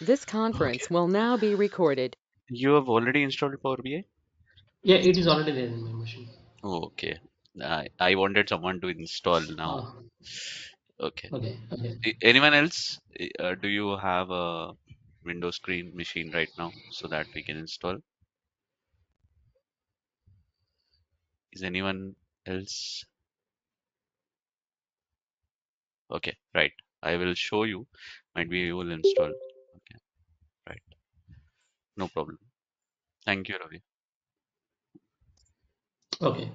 This conference will now be recorded. You have already installed Power BI? Yeah, it is already there in my machine. Oh, okay. I wanted someone to install now. Oh. Okay. Anyone else? Do you have a Windows screen machine right now so that we can install? Is anyone else? Okay, right. I will show you. Maybe you will install. Okay, right. No problem. Thank you, Ravi. Okay.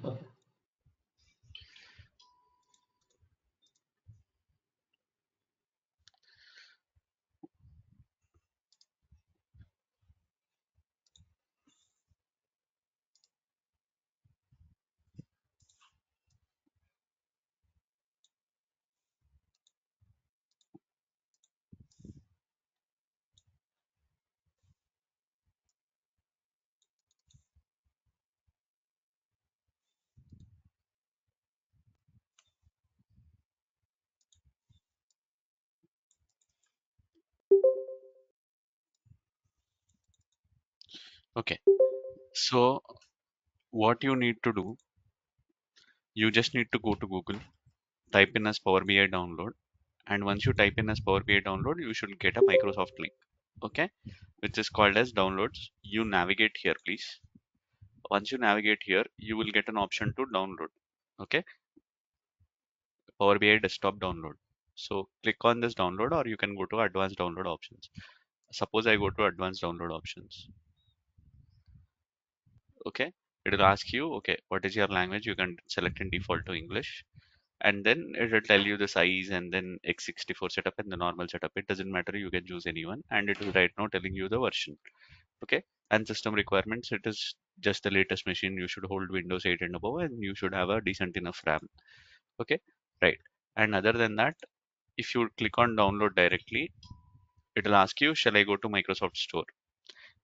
Okay, so what you need to do, you just need to go to Google, type in as Power BI download, and once you type in as Power BI download, you should get a Microsoft link, okay, which is called as downloads. You navigate here, please. Once you navigate here, you will get an option to download, okay, Power BI desktop download. So click on this download, or you can go to advanced download options. Suppose I go to advanced download options. Okay, it will ask you, okay, what is your language? You can select in default to English, and then it will tell you the size, and then x64 setup and the normal setup. It doesn't matter, you can choose anyone, and it will right now telling you the version. Okay, and system requirements, it is just the latest machine. You should hold Windows 8 and above, and you should have a decent enough RAM. Okay, right. And other than that, if you click on download directly, it will ask you, shall I go to Microsoft Store?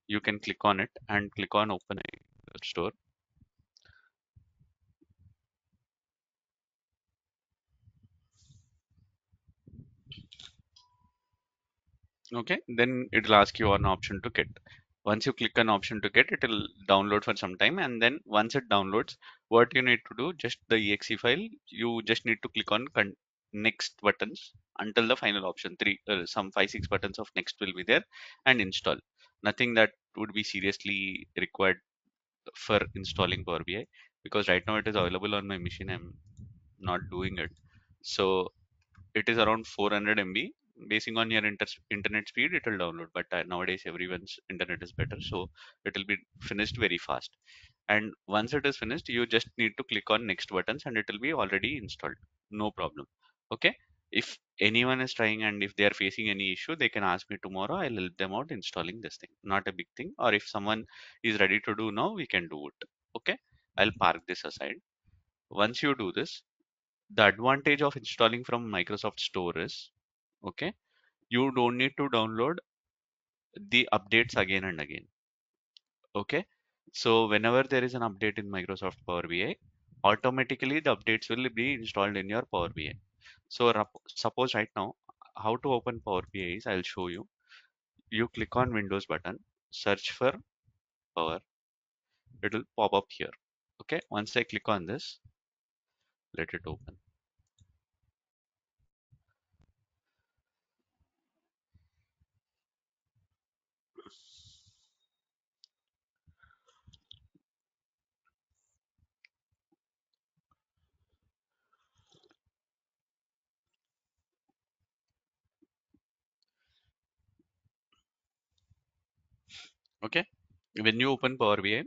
You can click on it and click on open it. Store. Okay, then it will ask you an option to get. Once you click on option to get, it will download for some time, and then once it downloads, what you need to do, just the exe file, you just need to click on next buttons until the final option 3, some 5-6 buttons of next will be there, and install. Nothing that would be seriously required for installing Power BI, because right now it is available on my machine. I'm not doing it. So it is around 400 MB. Basing on your internet speed, it will download. But nowadays everyone's internet is better, so it will be finished very fast. And once it is finished, you just need to click on next buttons, and it will be already installed. No problem. Okay. If anyone is trying and if they are facing any issue, they can ask me tomorrow. I'll help them out installing this thing. Not a big thing. Or if someone is ready to do now, we can do it. Okay. I'll park this aside. Once you do this, the advantage of installing from Microsoft Store is, okay, you don't need to download the updates again and again. Okay. So whenever there is an update in Microsoft Power BI, automatically the updates will be installed in your Power BI. So suppose right now, how to open Power BI is, I'll show you. You click on Windows button, search for Power. It will pop up here. Okay. Once I click on this, let it open. Okay, when you open Power BI,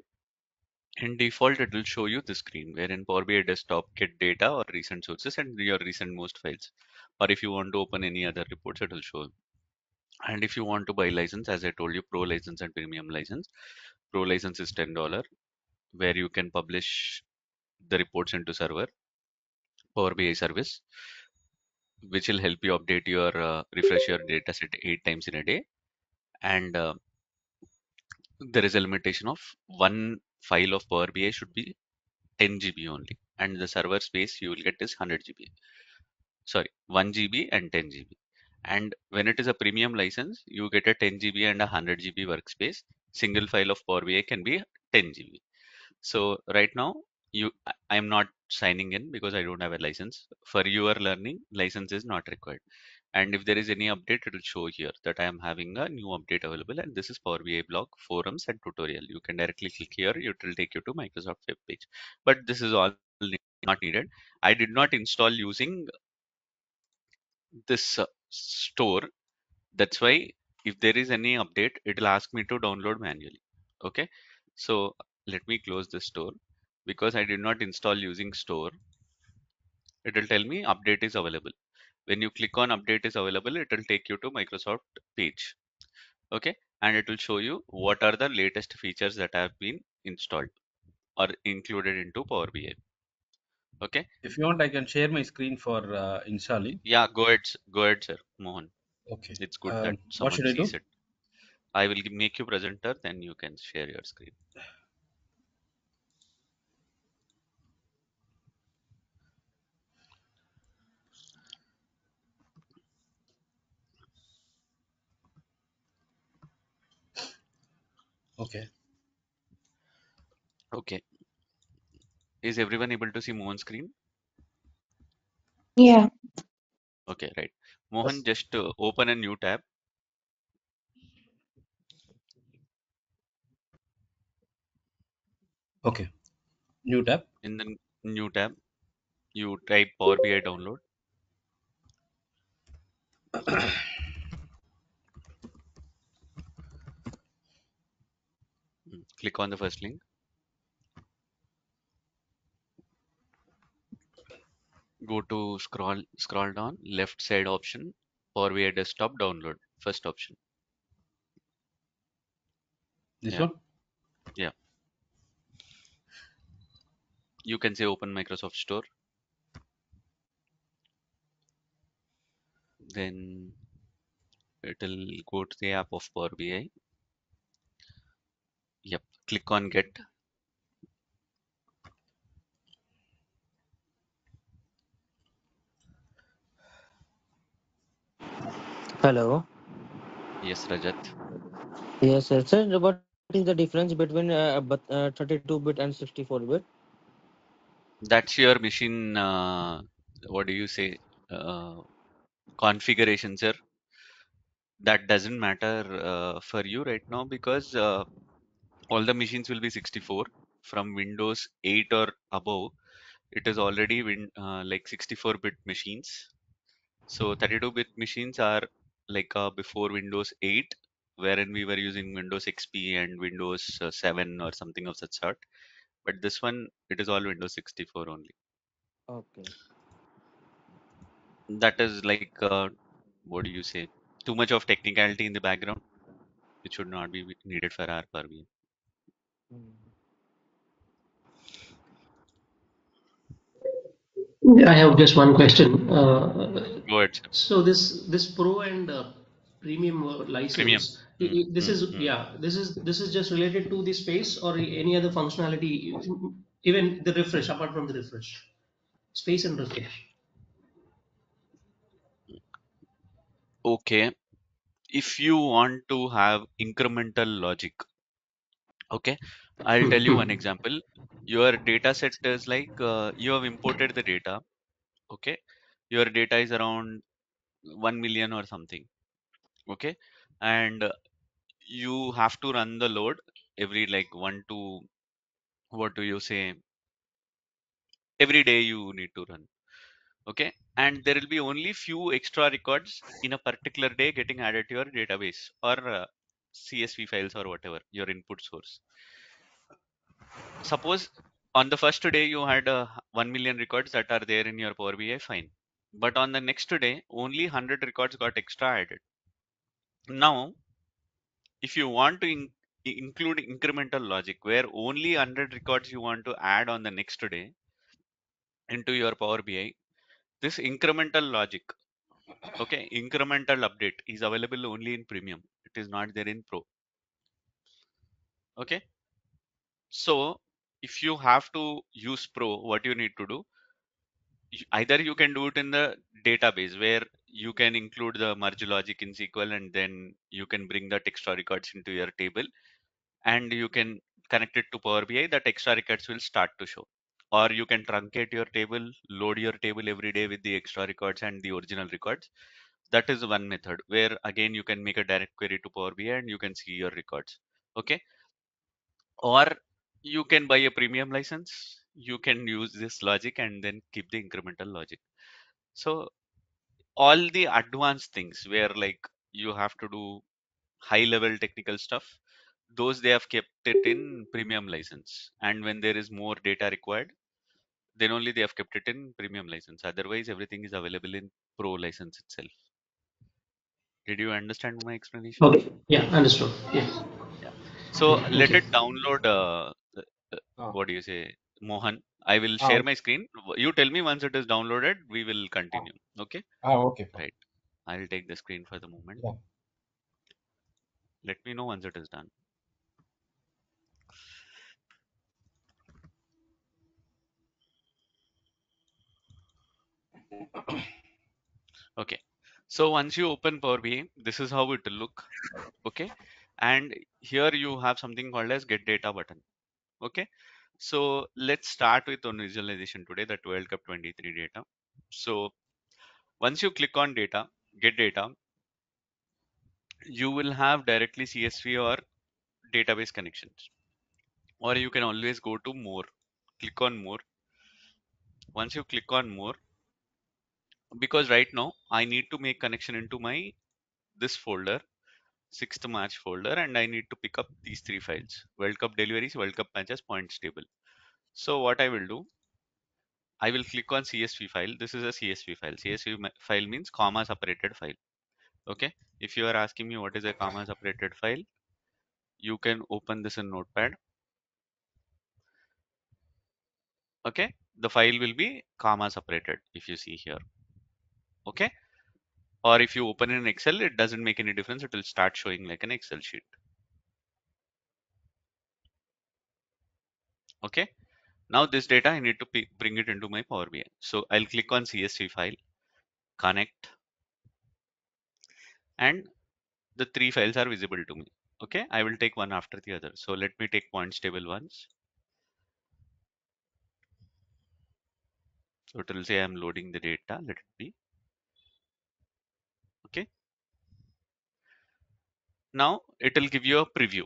in default, it will show you the screen wherein Power BI desktop, get data or recent sources and your recent most files. Or if you want to open any other reports, it will show. And if you want to buy license, as I told you, Pro license and Premium license. Pro license is $10, where you can publish the reports into server, Power BI service, which will help you update your, refresh your data set 8 times in a day. And there is a limitation of one file of Power BI should be 10 GB only, and the server space you will get is 100 GB, sorry, 1 GB and 10 GB. And when it is a premium license, you get a 10 GB and a 100 GB workspace. Single file of Power BI can be 10 GB. So right now, I am not signing in because I don't have a license. For your learning, license is not required. And if there is any update, it will show here that I am having a new update available. And this is Power BI blog, forums and tutorial. You can directly click here. It will take you to Microsoft web page. But this is all not needed. I did not install using this store. That's why if there is any update, it will ask me to download manually. Okay. So let me close this store. Because I did not install using store, it will tell me update is available. When you click on update is available, it will take you to Microsoft page. Okay. And it will show you what are the latest features that have been installed or included into Power BI. Okay. If you want, I can share my screen for installing. Yeah, go ahead, sir. Mohan. Okay. It's good that someone sees it. I will make you presenter, then you can share your screen. Okay. Is everyone able to see Mohan's screen? Yeah. Okay, right. Mohan, yes. Just open a new tab. Okay. New tab. In the new tab, you type Power BI download. Click on the first link. Go to scroll down, left side option, Power BI desktop download, first option. This one? Yeah. You can say open Microsoft Store. Then it will go to the app of Power BI. Yep. Click on get. Hello. Yes, Rajat. Yes, sir. Sir, what is the difference between 32-bit and 64-bit? That's your machine. What do you say? Configuration, sir. That doesn't matter for you right now because all the machines will be 64 from Windows 8 or above. It is already like 64-bit machines. So 32-bit machines are like before Windows 8, wherein we were using Windows XP and Windows 7 or something of such sort. But this one, it is all Windows 64 only. Okay. That is like, what do you say? Too much of technicality in the background, which should not be needed for our Power BI. I have just one question. Go ahead. So this Pro and Premium license, this is just related to the space or any other functionality, even the refresh, apart from the refresh, space and refresh. Okay, if you want to have incremental logic, okay, I'll tell you one example. Your data set is like you have imported the data. Okay, your data is around 1 million or something. Okay, and you have to run the load every like every day you need to run. Okay, and there will be only few extra records in a particular day getting added to your database or CSV files or whatever your input source. Suppose on the first day you had 1 million records that are there in your Power BI, fine. But on the next day, only 100 records got extra added. Now, if you want to include incremental logic where only 100 records you want to add on the next day into your Power BI, this incremental logic, okay, incremental update is available only in Premium. It is not there in Pro. Okay. So if you have to use Pro, what you need to do, either you can do it in the database where you can include the merge logic in SQL, and then you can bring that extra records into your table, and you can connect it to Power BI. That extra records will start to show. Or you can truncate your table, load your table every day with the extra records and the original records. That is one method where again you can make a direct query to Power BI and you can see your records. Okay. Or you can buy a premium license. You can use this logic and then keep the incremental logic. So all the advanced things where like you have to do high level technical stuff, those they have kept it in premium license. And when there is more data required, then only they have kept it in premium license. Otherwise, everything is available in Pro license itself. Did you understand my explanation? Okay. Yeah, understood. Yes. Yeah. So okay. Let it download. What do you say, Mohan? I will share my screen. You tell me once it is downloaded. We will continue. Okay. Okay. Right. I will take the screen for the moment. Yeah. Let me know once it is done. Okay, so once you open Power BI, this is how it will look. Okay, and here you have something called as Get Data button. Okay, so let's start with one visualization today, that World Cup 23 data. So once you click on data, Get Data, you will have directly CSV or database connections, or you can always go to More. Click on More. Once you click on More, because right now I need to make connection into my this folder, 6th March folder, and I need to pick up these three files: World Cup deliveries, World Cup matches, points table. So what I will do, I will click on CSV file. This is a CSV file. CSV file means comma separated file. Okay, if you are asking me what is a comma separated file, you can open this in Notepad. Okay, the file will be comma separated if you see here. Okay, or if you open in Excel, it doesn't make any difference. It will start showing like an Excel sheet. Okay, now this data I need to bring it into my Power BI. So I'll click on CSV file, connect, and the three files are visible to me. Okay, I will take one after the other. So let me take points table once. So it will say I'm loading the data. Let it be. Okay, now it will give you a preview.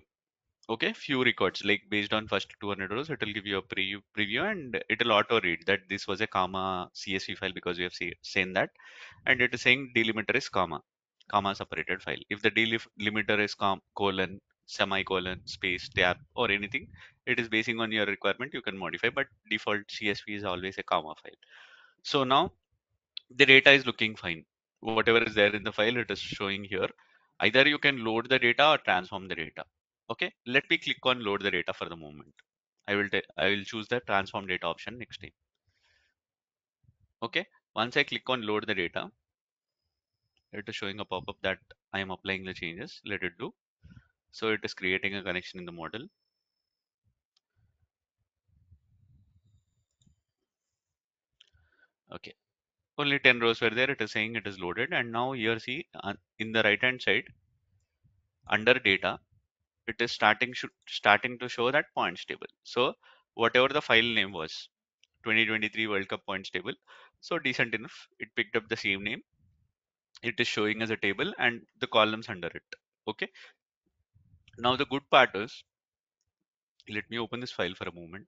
Okay, few records, like based on first 200 rows, it will give you a preview, and it will auto read that this was a comma CSV file because we have seen that, and it is saying delimiter is comma separated file. If the delimiter is colon, semicolon, space, tab, or anything, it is basing on your requirement, you can modify, but default CSV is always a comma file. So now the data is looking fine. Whatever is there in the file, it is showing here. Either you can load the data or transform the data. Okay, let me click on load the data for the moment. I will choose the transform data option next time. Okay, once I click on load the data, it is showing a pop-up that I am applying the changes. Let it do. So it is creating a connection in the model. Okay, only 10 rows were there. It is saying it is loaded, and now here see in the right hand side under data, it is starting to show that points table. So whatever the file name was, 2023 World Cup points table, so decent enough, it picked up the same name. It is showing as a table and the columns under it. Okay, now the good part is, let me open this file for a moment.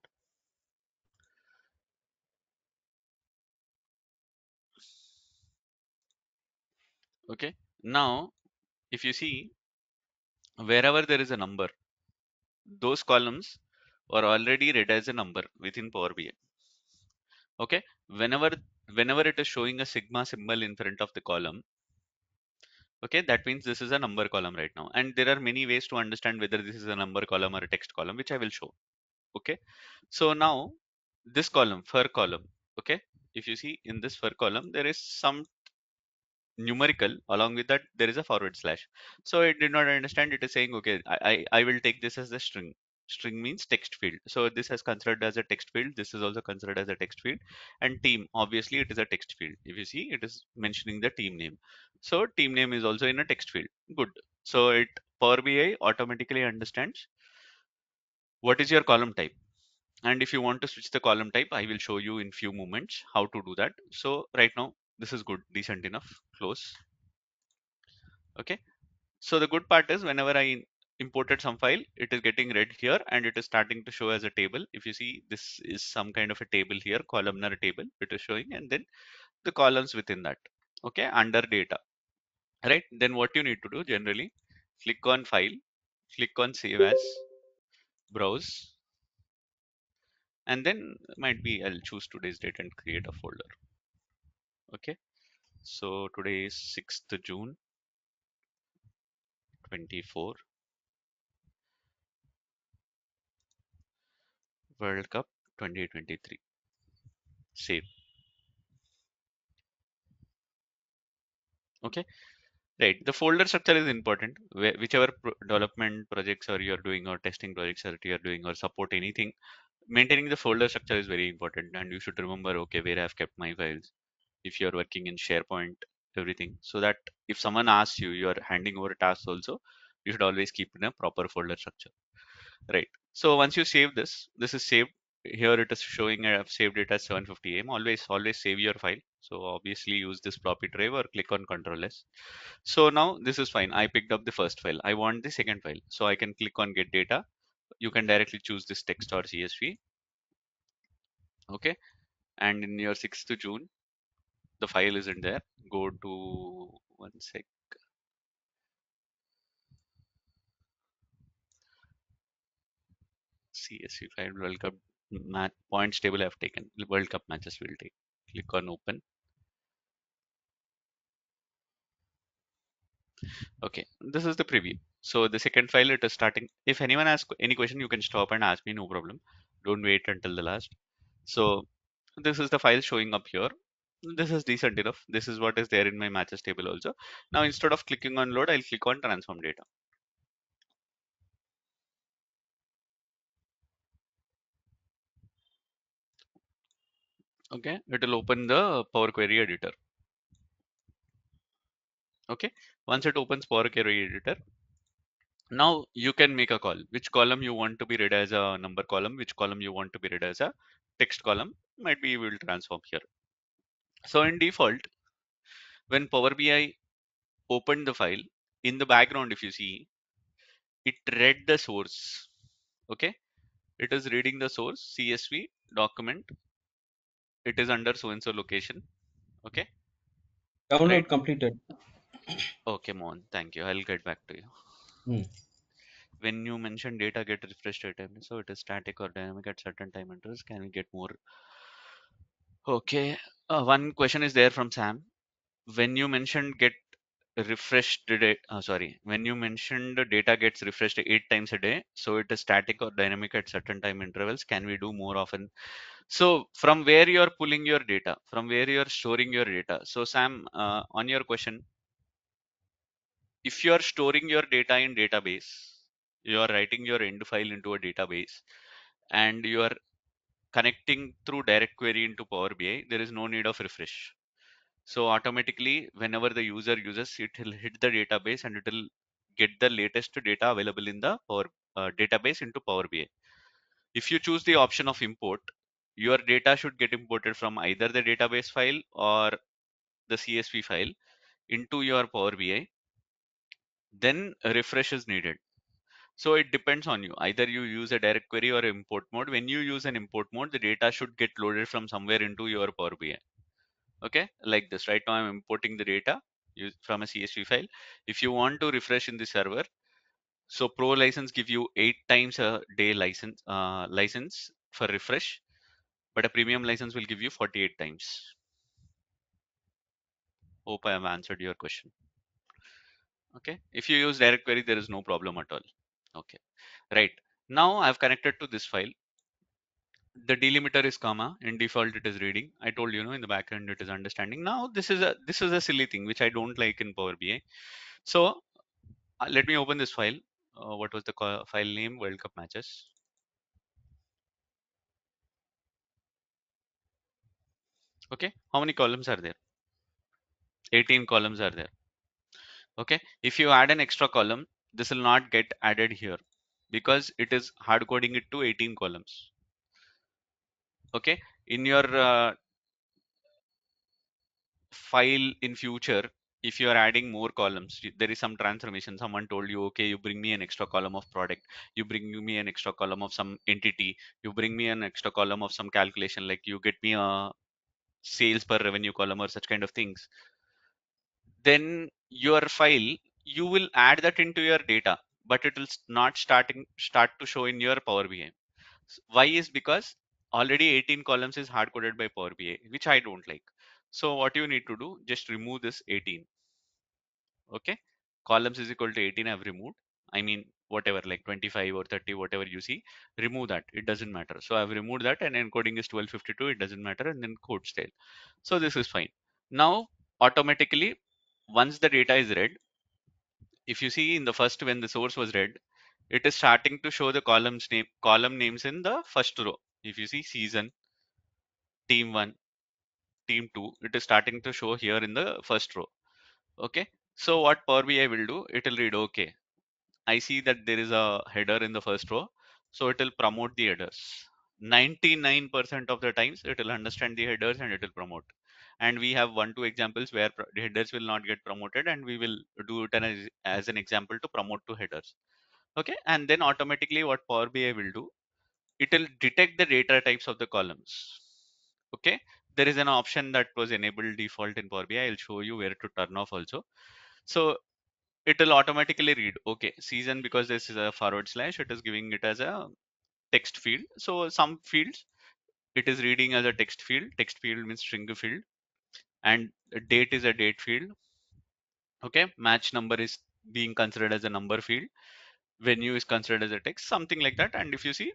Okay, now if you see, wherever there is a number, those columns are already read as a number within Power BI. Okay, whenever it is showing a sigma symbol in front of the column, okay, that means this is a number column right now, and there are many ways to understand whether this is a number column or a text column, which I will show. Okay, so now this column, for column, okay, if you see in this for column, there is some numerical, along with that there is a forward slash. So it did not understand. It is saying, okay, I will take this as a string. String means text field. So this is considered as a text field. This is also considered as a text field. And team, obviously it is a text field. If you see, it is mentioning the team name. So team name is also in a text field. Good. So it Power BI automatically understands what is your column type. And if you want to switch the column type, I will show you in few moments how to do that. So right now, this is good, decent enough, close. Okay. So the good part is whenever I imported some file, it is getting read here and it is starting to show as a table. If you see, this is some kind of a table here, columnar table, it is showing, and then the columns within that, okay, under data, right? Then what you need to do generally, click on file, click on save as, browse, and then might be I'll choose today's date and create a folder. Okay, so today is 6th June 24, World Cup 2023. Save. Okay, right. The folder structure is important. Whichever development projects are you're doing, or testing projects that you're doing, or support anything, maintaining the folder structure is very important. And you should remember, okay, where I've kept my files. If you're working in SharePoint, everything, so that if someone asks you, you're handing over tasks also, you should always keep in a proper folder structure. Right. So once you save this, this is saved. Here it is showing I've saved it as 750M. Always save your file. So obviously use this floppy drive or click on Ctrl S. So now this is fine. I picked up the first file. I want the second file. So I can click on Get Data. You can directly choose this text or CSV. Okay. And in your 6th June, the file isn't there. Go to one sec. CSV file, World Cup match points table I have taken. World Cup matches will take. Click on open. Okay, this is the preview. So the second file, it is starting. If anyone asks any question, you can stop and ask me, no problem. Don't wait until the last. So this is the file showing up here. This is decent enough. This is what is there in my matches table also. Now instead of clicking on load, I'll click on transform data. Okay, it will open the Power Query editor. Okay, once it opens Power Query editor, now you can make a call, which column you want to be read as a number column, which column you want to be read as a text column. Might be we will transform here. So in default, when Power BI opened the file, in the background, if you see, it read the source. Okay, it is reading the source CSV document. It is under so-and-so location. Okay. Download right. Completed. Okay, Mohan. Thank you. I'll get back to you. When you mention data get refreshed at time, so it is static or dynamic at certain time intervals. Can we get more? Okay. One question is there from Sam. When you mentioned get refreshed today, when you mentioned the data gets refreshed 8 times a day, so it is static or dynamic at certain time intervals. Can we do more often? So from where you're pulling your data, from where you're storing your data. So Sam, on your question, if you're storing your data in database, you're writing your end file into a database and you're connecting through direct query into Power BI, there is no need of refresh. So automatically, whenever the user uses, it will hit the database and it will get the latest data available in the Power, database into Power BI. If you choose the option of import, your data should get imported from either the database file or the CSV file into your Power BI. Then a refresh is needed. So it depends on you. Either you use a direct query or import mode. When you use an import mode, the data should get loaded from somewhere into your Power BI. Okay, like this. Right now, I'm importing the data from a CSV file. If you want to refresh in the server, so Pro license give you 8 times a day license for refresh. But a premium license will give you 48 times. Hope I have answered your question. Okay. If you use direct query, there is no problem at all. Okay. Right. Now I've connected to this file. The delimiter is comma. In default, it is reading. I told you, in the backend, it is understanding. Now this is a silly thing which I don't like in Power BI. So let me open this file. What was the file name? World Cup matches. Okay, how many columns are there? 18 columns are there. Okay, if you add an extra column, this will not get added here because it is hard coding it to 18 columns. Okay, in your file in future, if you are adding more columns, there is some transformation. Someone told you, okay, you bring me an extra column of product, you bring me an extra column of some entity, you bring me an extra column of some calculation, like you get me a sales per revenue column or such kind of things. Then your file, you will add that into your data, but it will not start to show in your Power BI. Why is because already 18 columns is hard coded by Power BI, which I don't like. So what you need to do, just remove this 18. Okay, columns is equal to 18. I've removed, I mean whatever, like 25 or 30, whatever you see, remove that, it doesn't matter. So I've removed that and encoding is 1252, it doesn't matter, and then code style. So this is fine. Now automatically, once the data is read, if you see in the first, when the source was read, it is starting to show the columns name, column names in the first row. If you see season, team 1, team 2, it is starting to show here in the first row. Okay, so what Power BI will do, it will read, okay, I see that there is a header in the first row, so it will promote the headers. 99% of the times it will understand the headers and it will promote. And we have 1-2 examples where the headers will not get promoted, and we will do it as an example to promote to headers. Okay, and then automatically what Power BI will do, it will detect the data types of the columns. Okay, there is an option that was enabled default in Power BI. I'll show you where to turn off also. So it will automatically read, okay, season, because this is a forward slash, it is giving it as a text field. So some fields it is reading as a text field. Text field means string field. And date is a date field. Okay, match number is being considered as a number field. Venue is considered as a text, something like that. And if you see,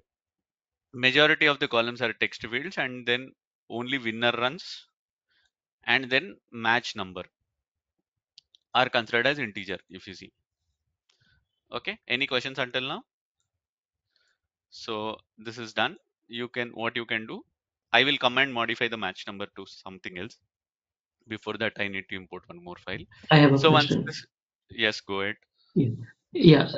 majority of the columns are text fields, and then only winner runs and then match number are considered as integer, if you see. Okay, any questions until now? So this is done. You can, what you can do, I will command modify the match number to something else. Before that, I need to import one more file. I have a question. Once this, yes, go ahead. Yeah,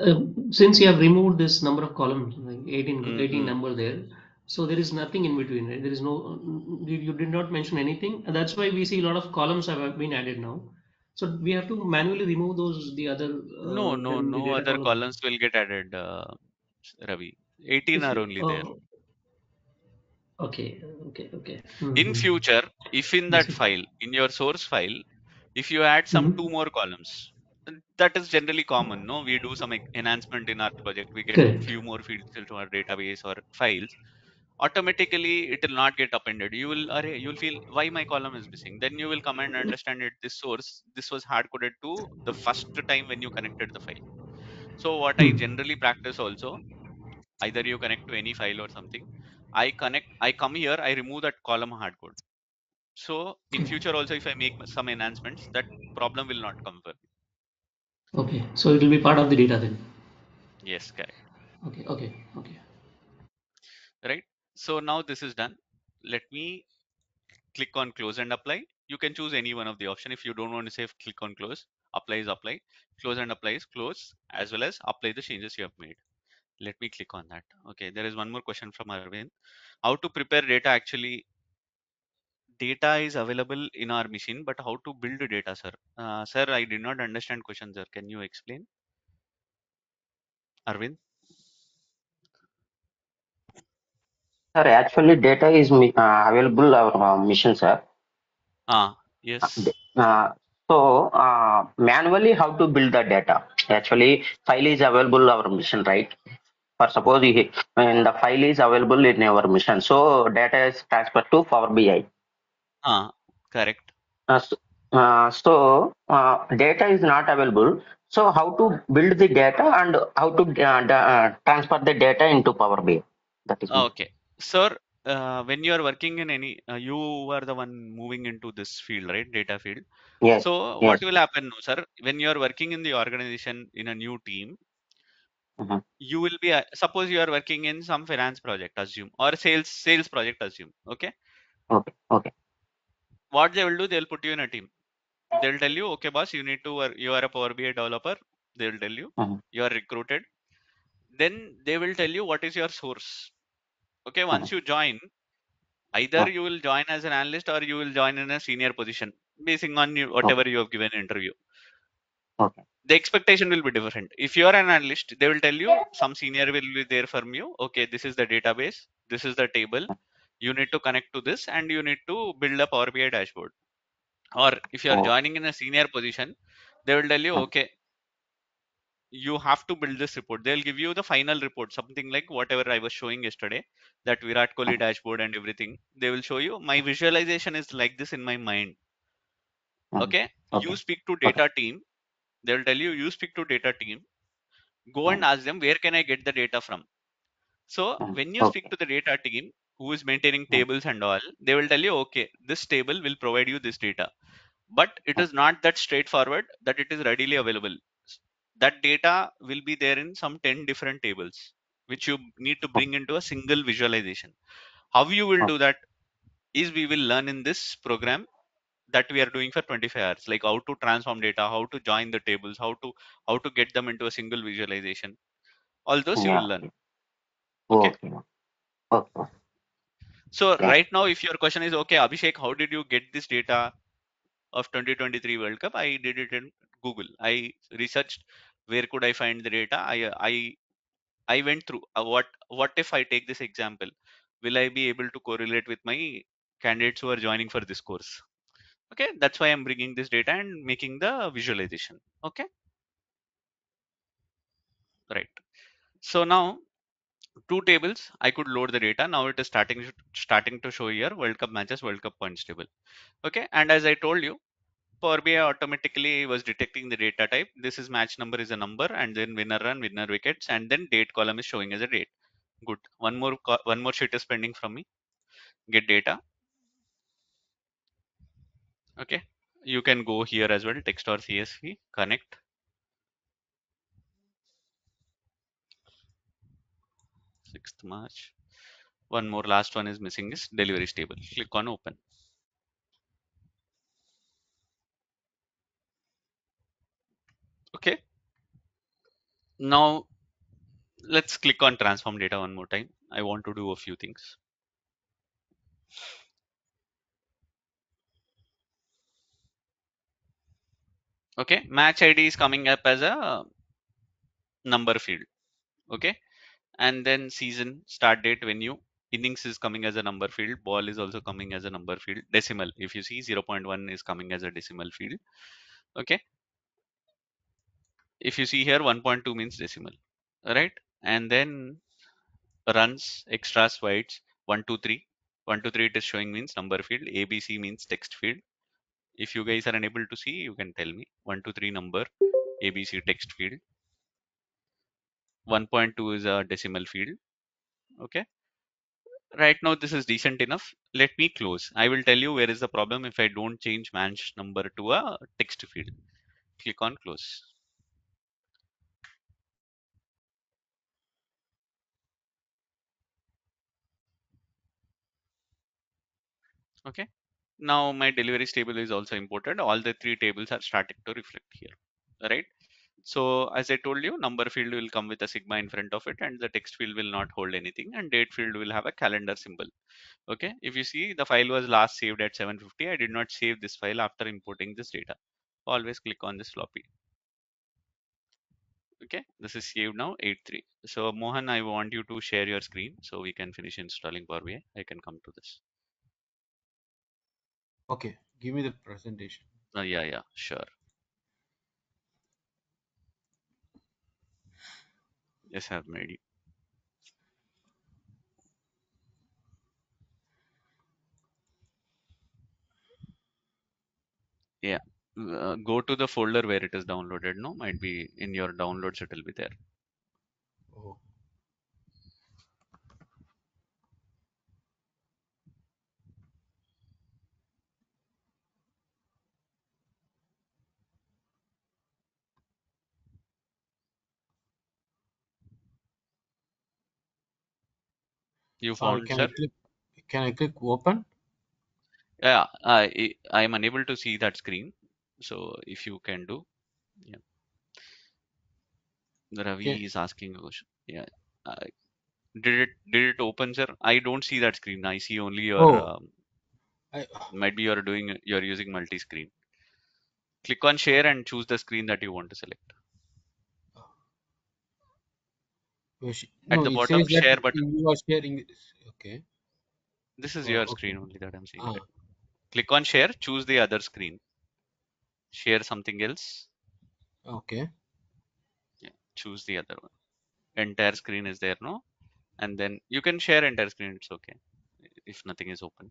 since you have removed this number of columns, like 18, 18 number there, so there is nothing in between, right? There is no, you did not mention anything. And that's why we see a lot of columns have been added now. So we have to manually remove those, the other. No other columns will get added, Ravi. 18 are only there. Okay, okay, okay. In future, if in that file, in your source file, if you add some 2 more columns, that is generally common. No, we do some enhancement in our project, we get a few more fields into our database or files. Automatically, it will not get appended. You will, you'll feel, why my column is missing? Then you will come and understand it. This source, this was hard coded to the first time when you connected the file. So what I generally practice also, either you connect to any file or something, I come here, I remove that column hard code. So in future also, if I make some enhancements, that problem will not come for me. Okay, so it will be part of the data then. Yes, correct. Okay, okay, okay. Right. So now this is done. Let me click on close and apply. You can choose any one of the option. If you don't want to save, click on close. Apply is apply. Close and apply is close, as well as apply the changes you have made. Let me click on that. Okay, there is one more question from Arvind. How to prepare data? Actually, data is available in our machine, but how to build data, sir? Sir, I did not understand question, sir. Can you explain? Arvind? Sir, actually data is available our machine, sir. Yes. So manually how to build the data? Actually, file is available our machine, right? Or suppose when the file is available in our machine, so data is transferred to Power BI. Correct. So data is not available. So how to build the data and how to transfer the data into Power BI? That is okay, sir. When you are working in any, you are the one moving into this field, right? Data field. Yes. So yes. What will happen, sir? When you are working in the organization in a new team, you will be, suppose you are working in some finance project, assume, or sales project, assume. Okay. Okay. Okay. what they will do, they'll put you in a team. They'll tell you, okay, boss, you need to work. You are a Power BI developer. They'll tell you, you are recruited. Then they will tell you what is your source. Okay, once you join, either you will join as an analyst or you will join in a senior position, basing on you, whatever you have given interview. The expectation will be different. If you are an analyst, they will tell you some senior will be there from you. Okay, this is the database, this is the table, you need to connect to this and you need to build a Power BI dashboard. Or if you are joining in a senior position, they will tell you, okay, you have to build this report. They'll give you the final report, something like whatever I was showing yesterday, that Virat Kohli dashboard and everything. They will show you, my visualization is like this in my mind. Okay, you speak to data team. They will tell you, you speak to data team, go and ask them, where can I get the data from? So when you speak to the data team who is maintaining tables and all, they will tell you, okay, this table will provide you this data, but it is not that straightforward that it is readily available. That data will be there in some 10 different tables, which you need to bring into a single visualization. How you will do that is we will learn in this program that we are doing for 25 hours, like how to transform data, how to join the tables, how to get them into a single visualization. All those you will learn. Okay. So right now, if your question is, okay, Abhishek, how did you get this data of 2023 World Cup? I did it in Google. I researched where could I find the data. I went through what if I take this example, will I be able to correlate with my candidates who are joining for this course? Okay, that's why I'm bringing this data and making the visualization. Okay, right. So now two tables, I could load the data. Now it is starting to show here World Cup matches, World Cup points table. Okay, and as I told you, Power BI automatically was detecting the data type. This is match number is a number, and then winner run, winner wickets, and then date column is showing as a date. Good. One more sheet is pending from me. Get data. Okay, you can go here as well, text or CSV, connect. March 6th. One more, last one is missing, is deliveries table. Click on open. Okay, now let's click on transform data one more time. I want to do a few things. Okay, match ID is coming up as a number field. Okay, and then season, start date, venue, innings is coming as a number field, ball is also coming as a number field, decimal, if you see 0.1 is coming as a decimal field. Okay, if you see here 1.2 means decimal, right? And then runs, extras, wides, 1, 2, 3, 1, 2, 3 it is showing means number field, ABC means text field. If you guys are unable to see, you can tell me. 1, 2, 3 number, ABC text field. 1.2 is a decimal field. Okay. Right now this is decent enough. Let me close. I will tell you where is the problem if I don't change match number to a text field. Click on close. Okay. Now my deliveries table is also imported. All the three tables are starting to reflect here. All right. So as I told you, number field will come with a sigma in front of it, and the text field will not hold anything, and date field will have a calendar symbol. Okay. If you see, the file was last saved at 750. I did not save this file after importing this data. Always click on this floppy. Okay. This is saved now 83. So Mohan, I want you to share your screen so we can finish installing Power BI. I can come to this. Okay, give me the presentation. Yeah, sure. Yes, I've made you. Yeah, go to the folder where it is downloaded. No, might be in your downloads, it will be there. Oh. You found, sir? Can I click open? Yeah, I am unable to see that screen. So if you can do, yeah. Ravi is asking a question. Yeah. Did it open, sir? I don't see that screen. I see only your. Might be you're using multi-screen. Click on share and choose the screen that you want to select. At the bottom, share button. You are sharing. Okay. This is your screen only that I'm seeing. Click on share. Choose the other screen. Share something else. Okay. Yeah. Choose the other one. Entire screen is there, no? And then you can share entire screen. It's okay if nothing is open,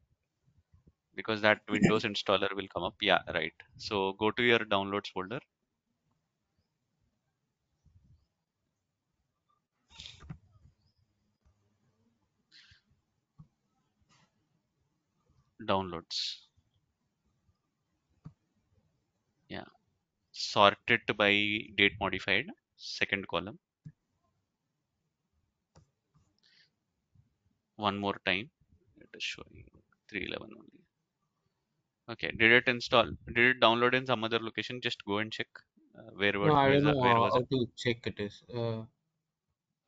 because that Windows installer will come up. Yeah, right. So go to your downloads folder. Downloads. Yeah. Sorted by date modified, second column. One more time. It is showing 311 only. Okay. Did it install? Did it download in some other location? Just go and check. Where was it? Check it is.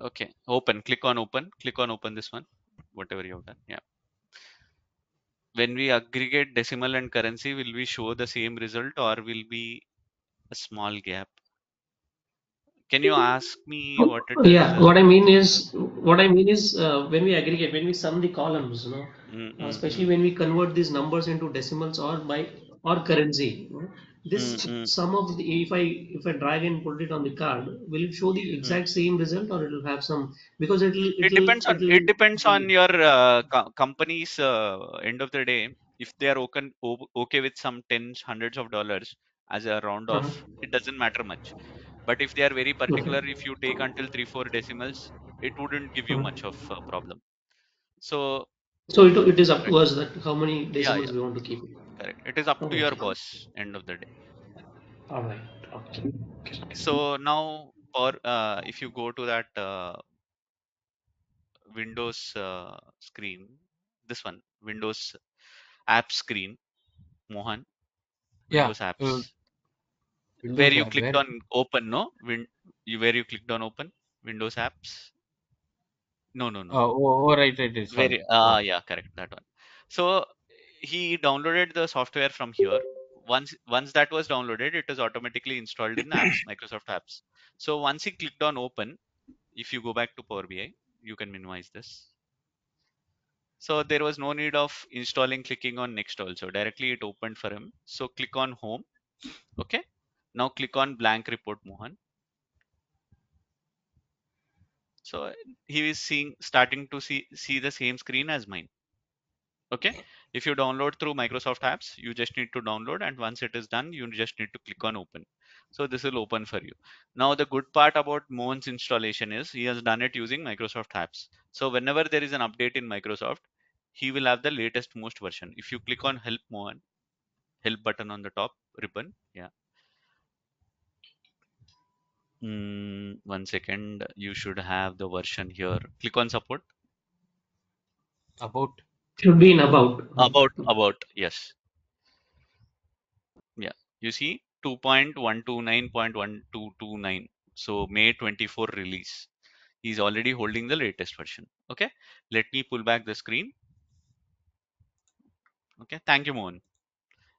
Okay. Open. Click on open. Click on open this one. Whatever you have done. Yeah. When we aggregate decimal and currency, will we show the same result or will be a small gap? Can you ask me what it is? Yeah, what I mean is when we aggregate, when we sum the columns, you know, especially when we convert these numbers into decimals or by or currency, you know, this sum of the, if I drag and put it on the card, will it show the exact same result or it will have some, because it depends on your company's end of the day. If they are okay with some tens, hundreds of dollars as a round off, it doesn't matter much. But if they are very particular, if you take until 3-4 decimals, it wouldn't give you much of a problem. So it is up to us that how many decimals we want to keep. Correct. It is up to your boss end of the day. All right. Okay. So now, or if you go to that Windows screen, this one, Windows app screen, Mohan. Windows apps. Where you clicked on open, no? Where you clicked on open? Windows apps? No. Oh, right. Yeah, correct, that one. So he downloaded the software from here. Once that was downloaded, it is automatically installed in apps, Microsoft apps. So once he clicked on open, if you go back to Power BI, you can minimize this. So there was no need of installing, clicking on next also. Directly it opened for him. So click on home. Okay. Now click on blank report, Mohan. So he is starting to see the same screen as mine. Okay. If you download through Microsoft apps, you just need to download, and once it is done, you just need to click on open. So this will open for you. Now the good part about Mohan's installation is he has done it using Microsoft apps. So whenever there is an update in Microsoft, he will have the latest most version. If you click on help, Mohan, help button on the top ribbon. Yeah. One second, you should have the version here. Click on support. About. Should be in about. About, yes. Yeah, you see 2.129.1229. So May 24 release. He's already holding the latest version. Okay, let me pull back the screen. Okay, thank you, Mohan.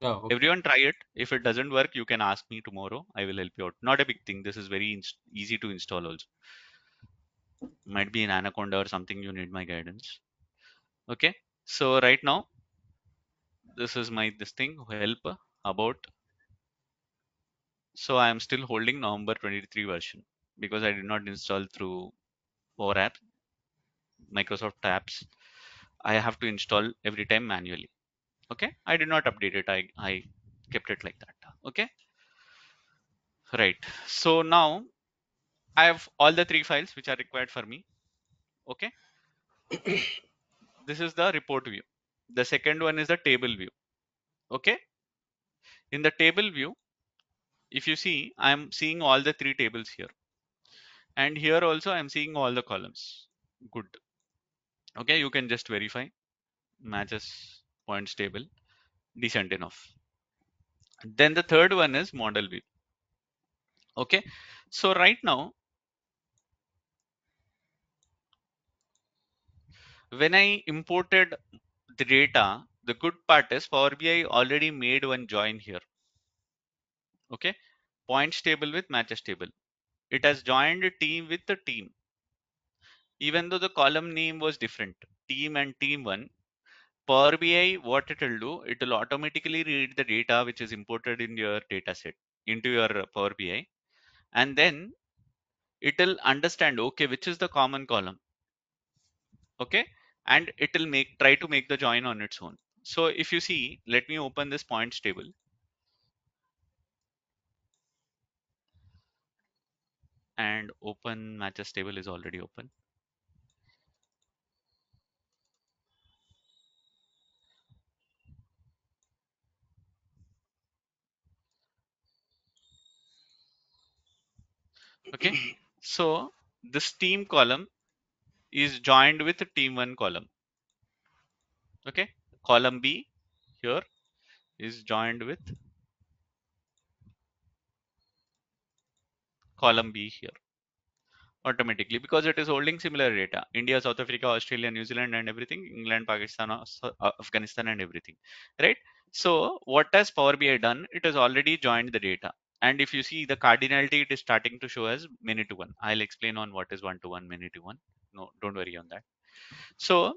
Oh, okay. Everyone try it. If it doesn't work, you can ask me tomorrow. I will help you out. Not a big thing. This is very easy to install also. Might be an Anaconda or something. You need my guidance. Okay. So right now, this is my, this thing, help, about. So I am still holding November 23 version because I did not install through Power Apps, Microsoft apps. I have to install every time manually. Okay, I did not update it. I kept it like that. Okay, right. So now I have all the three files which are required for me. Okay, this is the report view. The second one is the table view. Okay, in the table view, if you see, I am seeing all the three tables here. And here also I am seeing all the columns. Good. Okay, you can just verify matches points table. decent enough. Then the third one is model view. Okay, so right now when I imported the data, the good part is Power BI already made one join here. Okay, points table with matches table. It has joined a team with the team. Even though the column name was different, team and team one, Power BI, what it will do, it will automatically read the data which is imported in your data set into your Power BI, and then it will understand, okay, which is the common column. Okay, and it will try to make the join on its own. So if you see, let me open this points table. And open matches table is already open. Okay, so this team column is joined with the team one column. Okay, column B here is joined with column B here automatically, because it is holding similar data. India, South Africa, Australia, New Zealand and everything, England, Pakistan, Afghanistan and everything, right? So what has Power BI done? It has already joined the data, and if you see the cardinality, it is starting to show as many to one. I'll explain on what is one to one, many to one. No, don't worry on that. So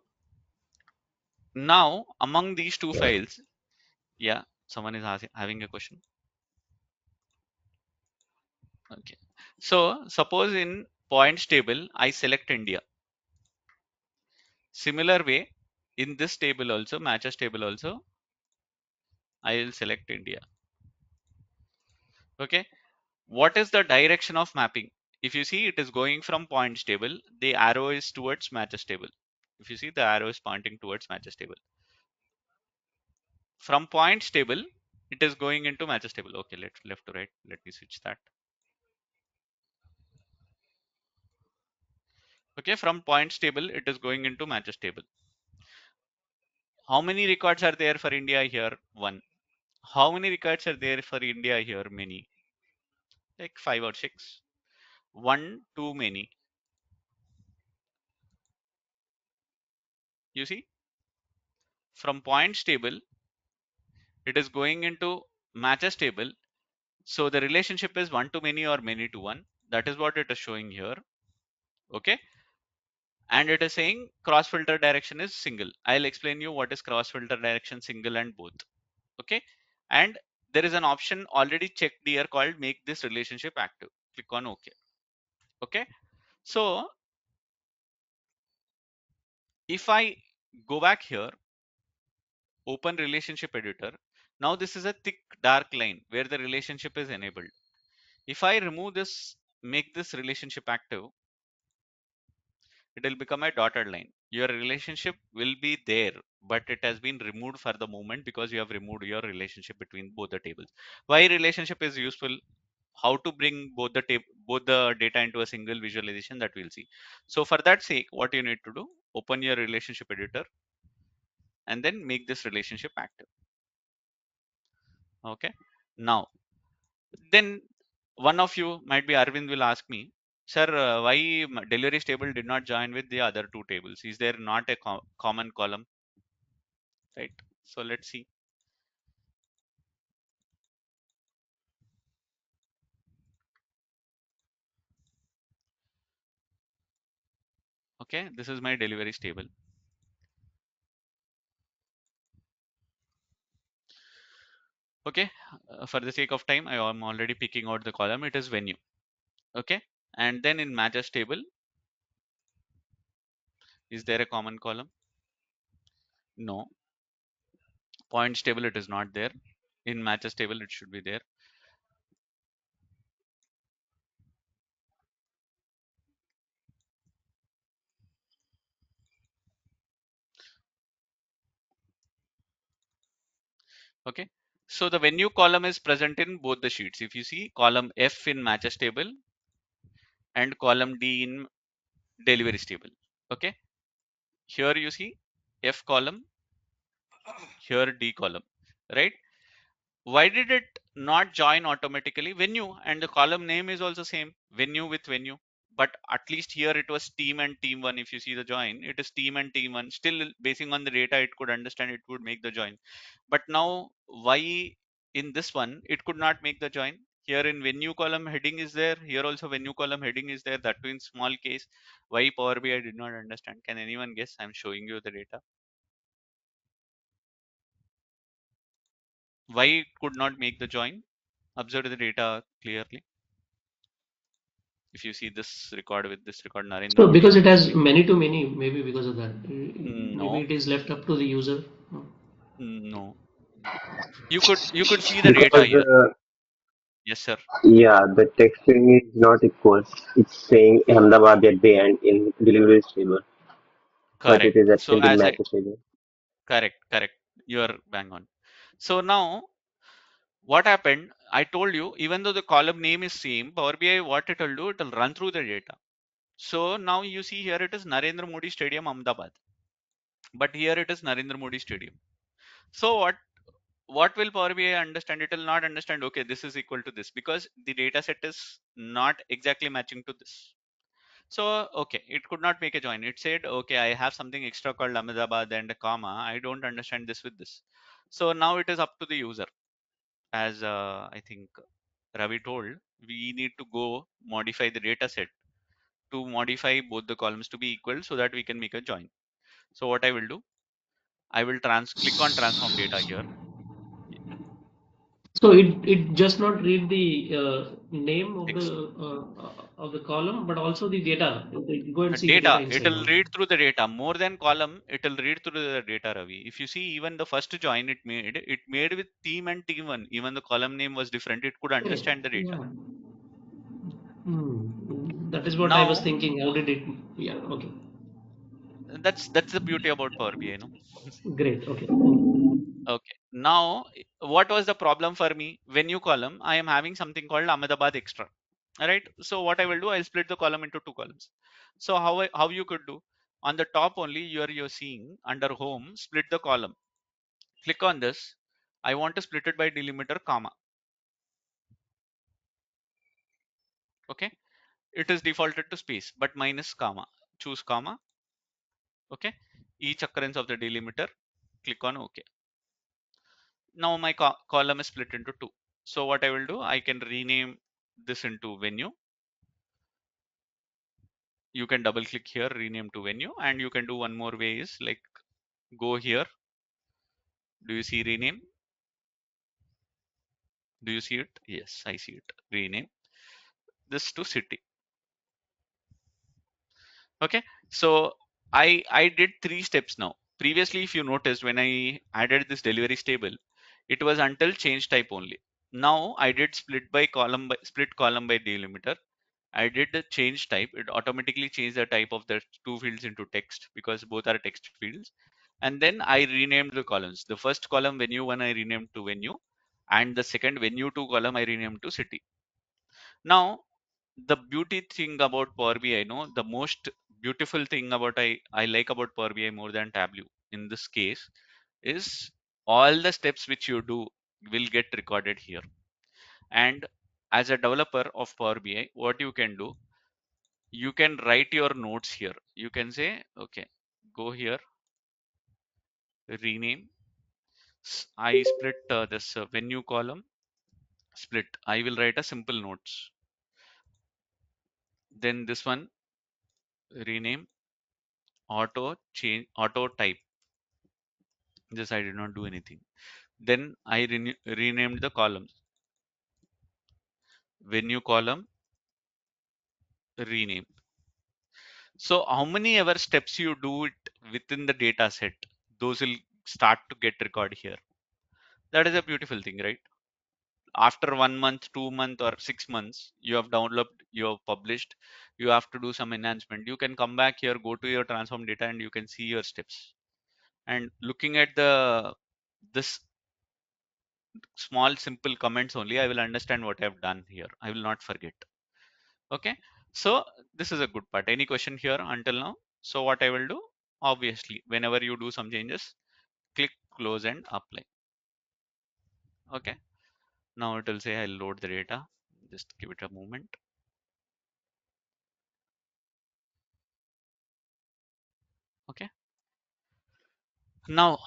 now among these two files, yeah, someone is having a question. Okay, so suppose in points table I select India. Similar way in this table also, matches table also, I will select India. Okay, what is the direction of mapping? If you see, it is going from points table. The arrow is towards matches table. If you see, the arrow is pointing towards matches table. From points table it is going into matches table. Okay, let's left to right. Let me switch that. Okay, from points table it is going into matches table. How many records are there for India here? One. How many records are there for India here? Many, like 5 or 6. One too many. You see, from points table it is going into matches table. So the relationship is one to many or many to one. That is what it is showing here. Okay. And it is saying cross filter direction is single. I'll explain you what is cross filter direction, single and both. Okay, and there is an option already checked here called make this relationship active. Click on OK. Okay, so if I go back here, open relationship editor. Now this is a thick dark line where the relationship is enabled. If I remove this, make this relationship active, it will become a dotted line. Your relationship will be there, but it has been removed for the moment because you have removed your relationship between both the tables. Why relationship is useful? How to bring both the data into a single visualization, that we'll see. So for that sake, what you need to do, open your relationship editor and then make this relationship active. Okay, now then one of you, might be Arvind, will ask me, sir, why deliveries table did not join with the other two tables? Is there not a common column? Right, so let's see. Okay, this is my deliveries table. Okay, for the sake of time, I am already picking out the column. It is venue. Okay. And then in matches table, is there a common column? No. Points table, it is not there. In matches table, it should be there. Okay. So the venue column is present in both the sheets. If you see, column F in matches table and column D in deliveries table. Okay, here you see F column, here D column. right? Why did it not join automatically? Venue, and the column name is also same, venue with venue, but at least here it was team and team one. If you see the join, it is team and team one. Still basing on the data, it could understand, it would make the join. But now why in this one it could not make the join? Here in venue column heading is there, here also venue column heading is there, that too in small case. Why Power BI did not understand? Can anyone guess? I'm showing you the data. Why it could not make the join? Observe the data clearly. If you see this record with this record, Narendra. So because it has many to many, maybe because of that. No. Maybe it is left up to the user. No. You could see the data here. Yes, sir. Yeah, the texting is not equal. It's saying Ahmedabad at the end in delivery table. Correct. But it is actually so correct. You are bang on. So now what happened? I told you, even though the column name is same, Power BI, what it will do, it will run through the data. So now you see here it is Narendra Modi Stadium, Ahmedabad. But here it is Narendra Modi Stadium. So what will Power BI understand? It will not understand, okay, this is equal to this, because the data set is not exactly matching to this. So, okay, it could not make a join. It said, okay, I have something extra called Ahmedabad and a comma. I don't understand this with this. So now it is up to the user. As I think Ravi told, we need to go modify the data set to modify both the columns to be equal so that we can make a join. So what I will do, I will click on transform data here. So it just not read the name of the column, but also the data. Go and see data. It will read through the data more than column. It will read through the data, Ravi. If you see, even the first join it made with team and team one. Even the column name was different. It could understand the data. Yeah. That is what now, I was thinking. How did it? Yeah. Okay. That's the beauty about Power BI, no? Great. Okay. Okay. Now, what was the problem for me? Venue column, I am having something called Ahmedabad extra. All right. So what I will do, I'll split the column into two columns. So how you could do? On the top only, you're seeing under home, split the column. Click on this. I want to split it by delimiter, comma. Okay. It is defaulted to space, but minus comma. Choose comma. Okay. Each occurrence of the delimiter. Click on OK. Now my column is split into two. So what I will do, I can rename this into venue. You can double click here, rename to venue, and you can do one more way is like go here. Do you see rename? Do you see it? Yes, I see it. Rename this to city. Okay, so I did three steps now. Previously, if you noticed, when I added this deliveries table, it was until change type only. Now I did split column by delimiter. I did the change type. It automatically changed the type of the two fields into text because both are text fields. And then I renamed the columns. The first column venue one I renamed to venue, and the second venue two column I renamed to city. Now the beauty thing about Power BI, no, the most beautiful thing about I like about Power BI more than Tableau in this case is all the steps which you do will get recorded here. And as a developer of Power BI, what you can do, you can write your notes here. You can say, okay, go here, rename. I split this venue column, split. I will write a simple notes. Then this one, rename auto type. This I did not do anything. Then I renamed the columns. Venue column, rename. So how many ever steps you do it within the data set, those will start to get recorded here. That is a beautiful thing, right? After 1 month, 2 months, or 6 months, you have developed, you have published, you have to do some enhancement. You can come back here, go to your transform data, and you can see your steps. And looking at this small simple comments only, I will understand what I have done here. I will not forget. Okay, so this is a good part. Any question here until now? So what I will do, obviously, whenever you do some changes, click close and apply. Okay, now it will say I'll load the data. Just give it a moment. Okay, now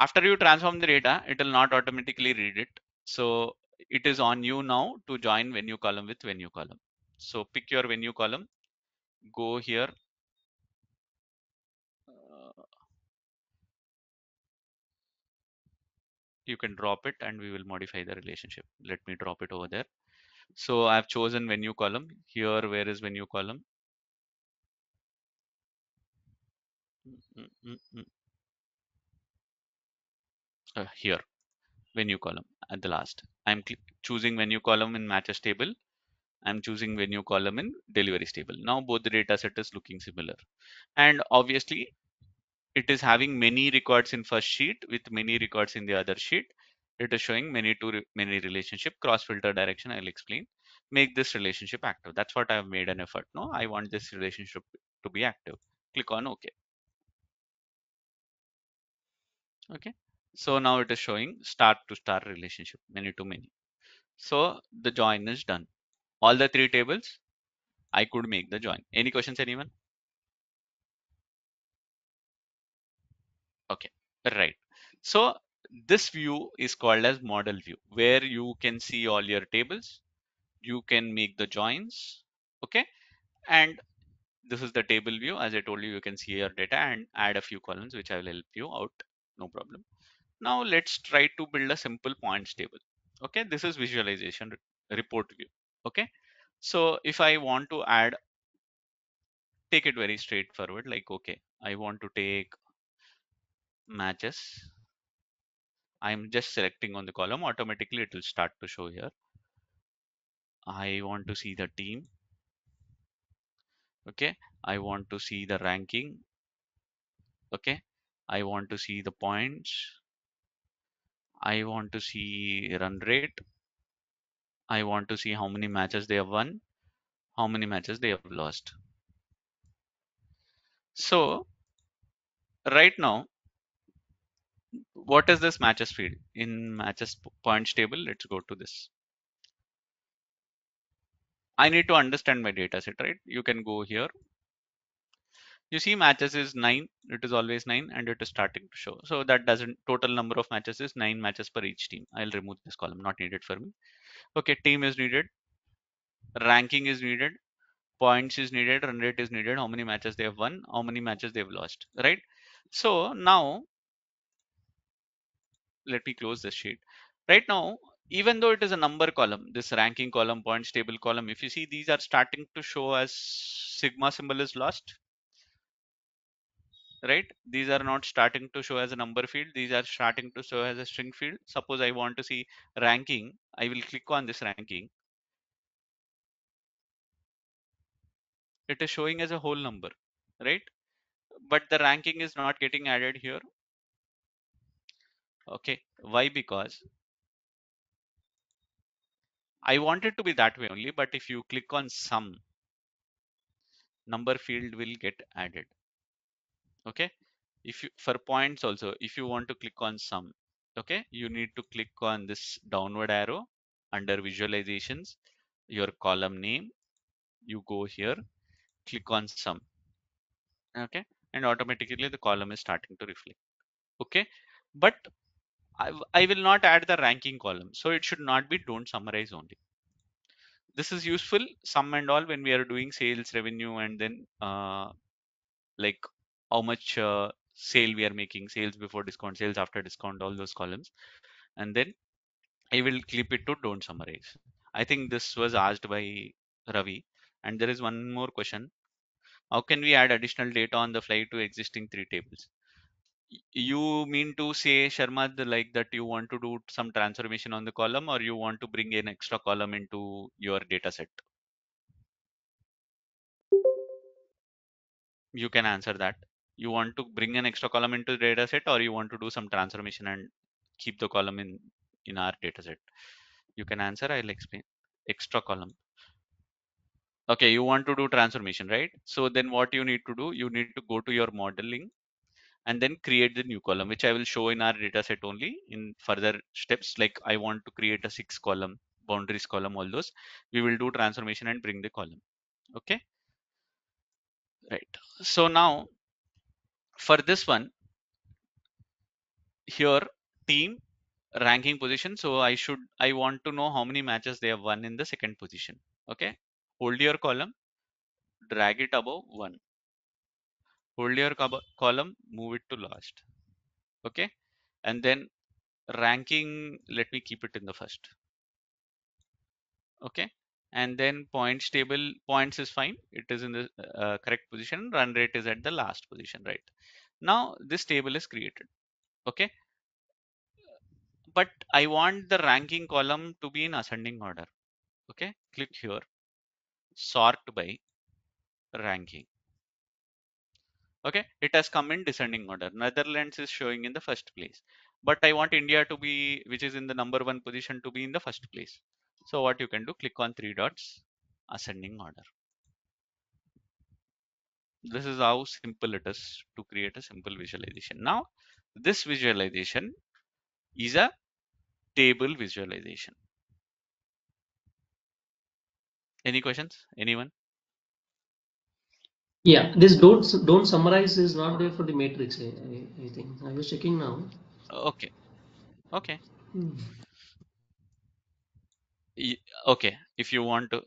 after you transform the data, it will not automatically read it, so it is on you now to join venue column with venue column. So pick your venue column, go here, you can drop it and we will modify the relationship. Let me drop it over there. So I have chosen venue column here. Where is venue column? Here, venue column at the last. I'm choosing venue column in matches table. I'm choosing venue column in deliveries table. Now both the data set is looking similar, and obviously it is having many records in first sheet with many records in the other sheet. It is showing many to many relationship. Cross filter direction I'll explain. Make this relationship active. That's what I've made an effort. No, I want this relationship to be active. Click on OK. Okay, so now it is showing star to star relationship, many to many. So the join is done. All the three tables, I could make the join. Any questions, anyone? Okay, right. So this view is called as model view, where you can see all your tables. You can make the joins. Okay, and this is the table view. As I told you, you can see your data and add a few columns, which I will help you out. No problem. Now let's try to build a simple points table. Okay, this is visualization report view. Okay, so if I want to add, take it very straightforward, like, okay, I want to take matches. I'm just selecting on the column, automatically it will start to show here. I want to see the team. Okay, I want to see the ranking. Okay, I want to see the points. I want to see run rate. I want to see how many matches they have won, how many matches they have lost. So right now, what is this matches field? In matches points table, let's go to this. I need to understand my data set, right? You can go here. You see matches is 9. It is always 9 and it is starting to show. So that doesn't, total number of matches is 9 matches per each team. I'll remove this column, not needed for me. Okay, team is needed. Ranking is needed. Points is needed. Run rate is needed. How many matches they have won. How many matches they have lost. Right. So now let me close this sheet. Right now, even though it is a number column, this ranking column, points table column, if you see, these are starting to show as sigma symbol is lost. Right, these are not starting to show as a number field, these are starting to show as a string field. Suppose I want to see ranking, I will click on this ranking. It is showing as a whole number, right? But the ranking is not getting added here. Okay, why? Because I want it to be that way only, but if you click on sum, number field will get added. Okay, if you, for points also, if you want to click on sum, okay, you need to click on this downward arrow under visualizations, your column name, you go here, click on sum. Okay, and automatically the column is starting to reflect. Okay, but I will not add the ranking column, so it should not be don't summarize only. This is useful, sum and all, when we are doing sales revenue and then like how much sale we are making, sales before discount, sales after discount, all those columns. And then I will clip it to don't summarize. I think this was asked by Ravi. And there is one more question. How can we add additional data on the fly to existing three tables? You mean to say, Sharmad, like that you want to do some transformation on the column, or you want to bring an extra column into your data set? You can answer that. You want to bring an extra column into the data set, or you want to do some transformation and keep the column in our data set? You can answer, I'll explain. Extra column. Okay, you want to do transformation, right? So then what you need to do, you need to go to your modeling and then create the new column, which I will show in our data set only in further steps. Like I want to create a 6 column, boundaries column, all those. We will do transformation and bring the column. Okay. Right. So now for this one here, team ranking position. So I want to know how many matches they have won in the second position. Okay. Hold your column, drag it above 1. Hold your column, move it to last. Okay. And then ranking, let me keep it in the first. Okay. And then points table, points is fine. It is in the correct position. Run rate is at the last position, right? Now this table is created. Okay. But I want the ranking column to be in ascending order. Okay. Click here, sort by ranking. Okay, it has come in descending order. Netherlands is showing in the first place, but I want India to be, which is in the number 1 position, to be in the first place. So what you can do, click on 3 dots, ascending order. This is how simple it is to create a simple visualization. Now this visualization is a table visualization. Any questions, anyone? Yeah, this don't summarize is not there for the matrix. I think I was checking now. Okay. Okay. Okay, if you want to,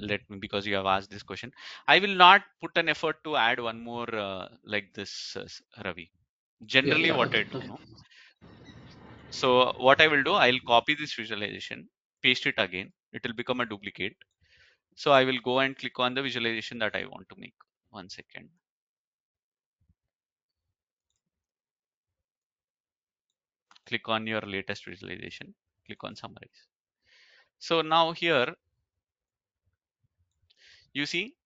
let me, because you have asked this question, I will not put an effort to add one more like this, Ravi. Generally, yeah, what I do. No? So what I will do, I'll copy this visualization, paste it again. It will become a duplicate. So I will go and click on the visualization that I want to make. 1 second. Click on your latest visualization. Click on summarize. So now here, you see,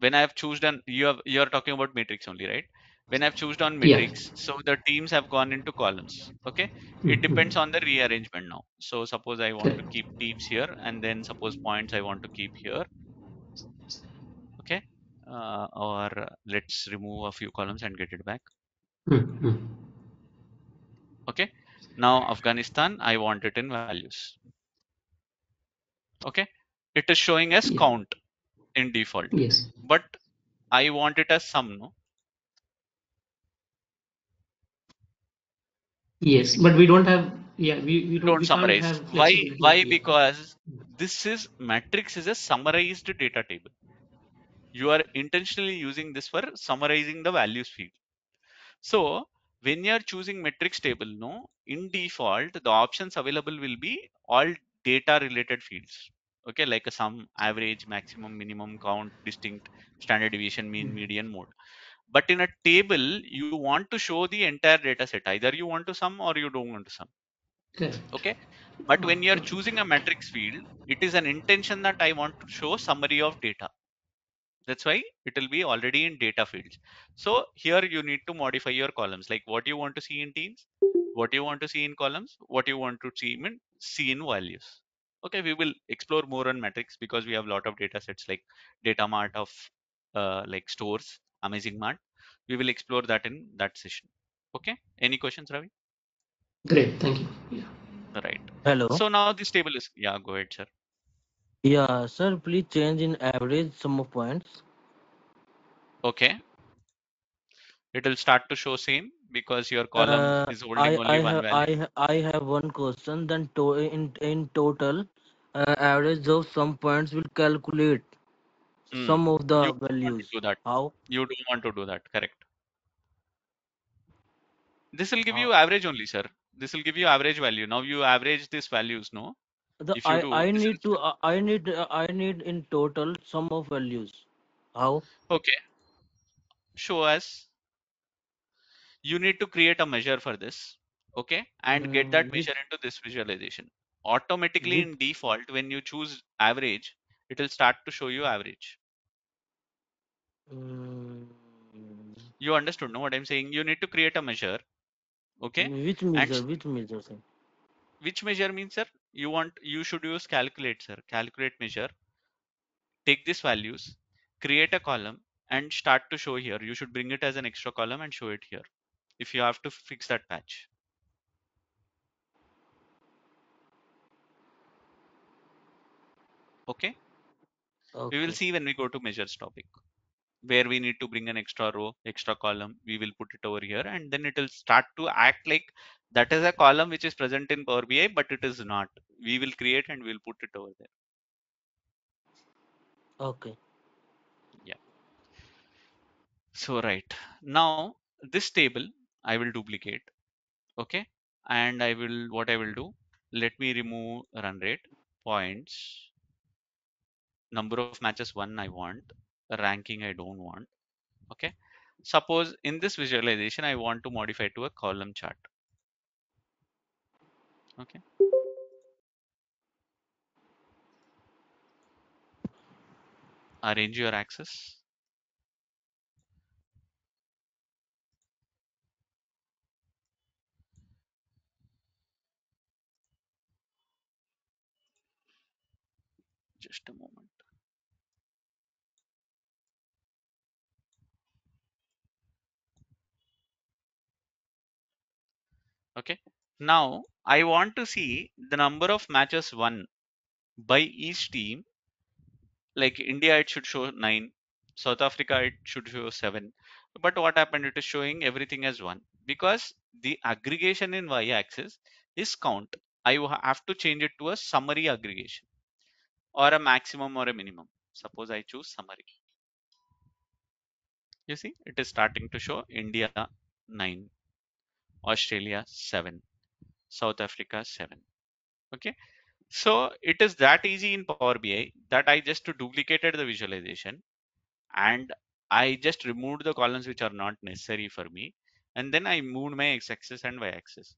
when I have chosen, you are talking about matrix only, right? When I've chosen on matrix, yeah. So the teams have gone into columns. Okay. It depends on the rearrangement now. So suppose I want to keep teams here, and then suppose points I want to keep here. Okay. Or let's remove a few columns and get it back. Okay. Now Afghanistan, I want it in values. Okay. It is showing as count in default. Yes. But I want it as sum, no? Yes, but we don't have, yeah, we don't summarize. Why? Because this is matrix is a summarized data table. You are intentionally using this for summarizing the values field. So when you are choosing matrix table, no, in default, the options available will be all data related fields. Okay, like a sum, average, maximum, minimum, count, distinct, standard deviation, mean, median, mode. But in a table, you want to show the entire data set. Either you want to sum or you don't want to sum. Okay. But when you are choosing a matrix field, it is an intention that I want to show summary of data. That's why it will be already in data fields. So here you need to modify your columns. Like what you want to see in teams, what you want to see in columns, what you want to see in values. Okay. We will explore more on matrix because we have a lot of data sets like data mart of like stores. Amazing Mart. We will explore that in that session. Okay. Any questions, Ravi? Great. Thank you. Yeah. Right. Hello. So now this table is, yeah, go ahead, sir. Yeah, sir, please change in average sum of points. Okay. It will start to show same because your column is holding only one value. I have one question. Then in total, average of some points will calculate some of the values. Do that. How? You don't want to do that. Correct. This will give you average only, sir. This will give you average value. Now you average these values, no? I need in total sum of values. How? Okay. Show us. You need to create a measure for this. Okay. And get that measure into this visualization. Automatically in default, when you choose average, it will start to show you average. You understood, no? What I'm saying? You need to create a measure. Okay. Which measure? And which measure, sir? Which measure means, sir? You want, you should use calculate, sir. Calculate measure. Take these values, create a column, and start to show here. You should bring it as an extra column and show it here if you have to fix that patch. Okay. Okay. We will see when we go to measures topic where we need to bring an extra row, extra column. We will put it over here and then it will start to act like that is a column which is present in Power BI, but it is not. We will create and we'll put it over there. Okay. Yeah. So right now this table I will duplicate. Okay. And I will, what I will do, let me remove run rate, points, number of matches 1 I want, ranking I don't want. Okay. Suppose in this visualization I want to modify to a column chart. Okay. Arrange your axis. Just a moment. Okay. Now I want to see the number of matches won by each team. Like India, it should show 9. South Africa, it should show 7. But what happened? It is showing everything as 1 because the aggregation in y-axis is count. I have to change it to a summary aggregation or a maximum or a minimum. Suppose I choose summary. You see, it is starting to show India 9. Australia 7, South Africa 7. Okay, so it is that easy in Power BI that I just duplicated the visualization and I just removed the columns which are not necessary for me, and then I moved my x-axis and y-axis.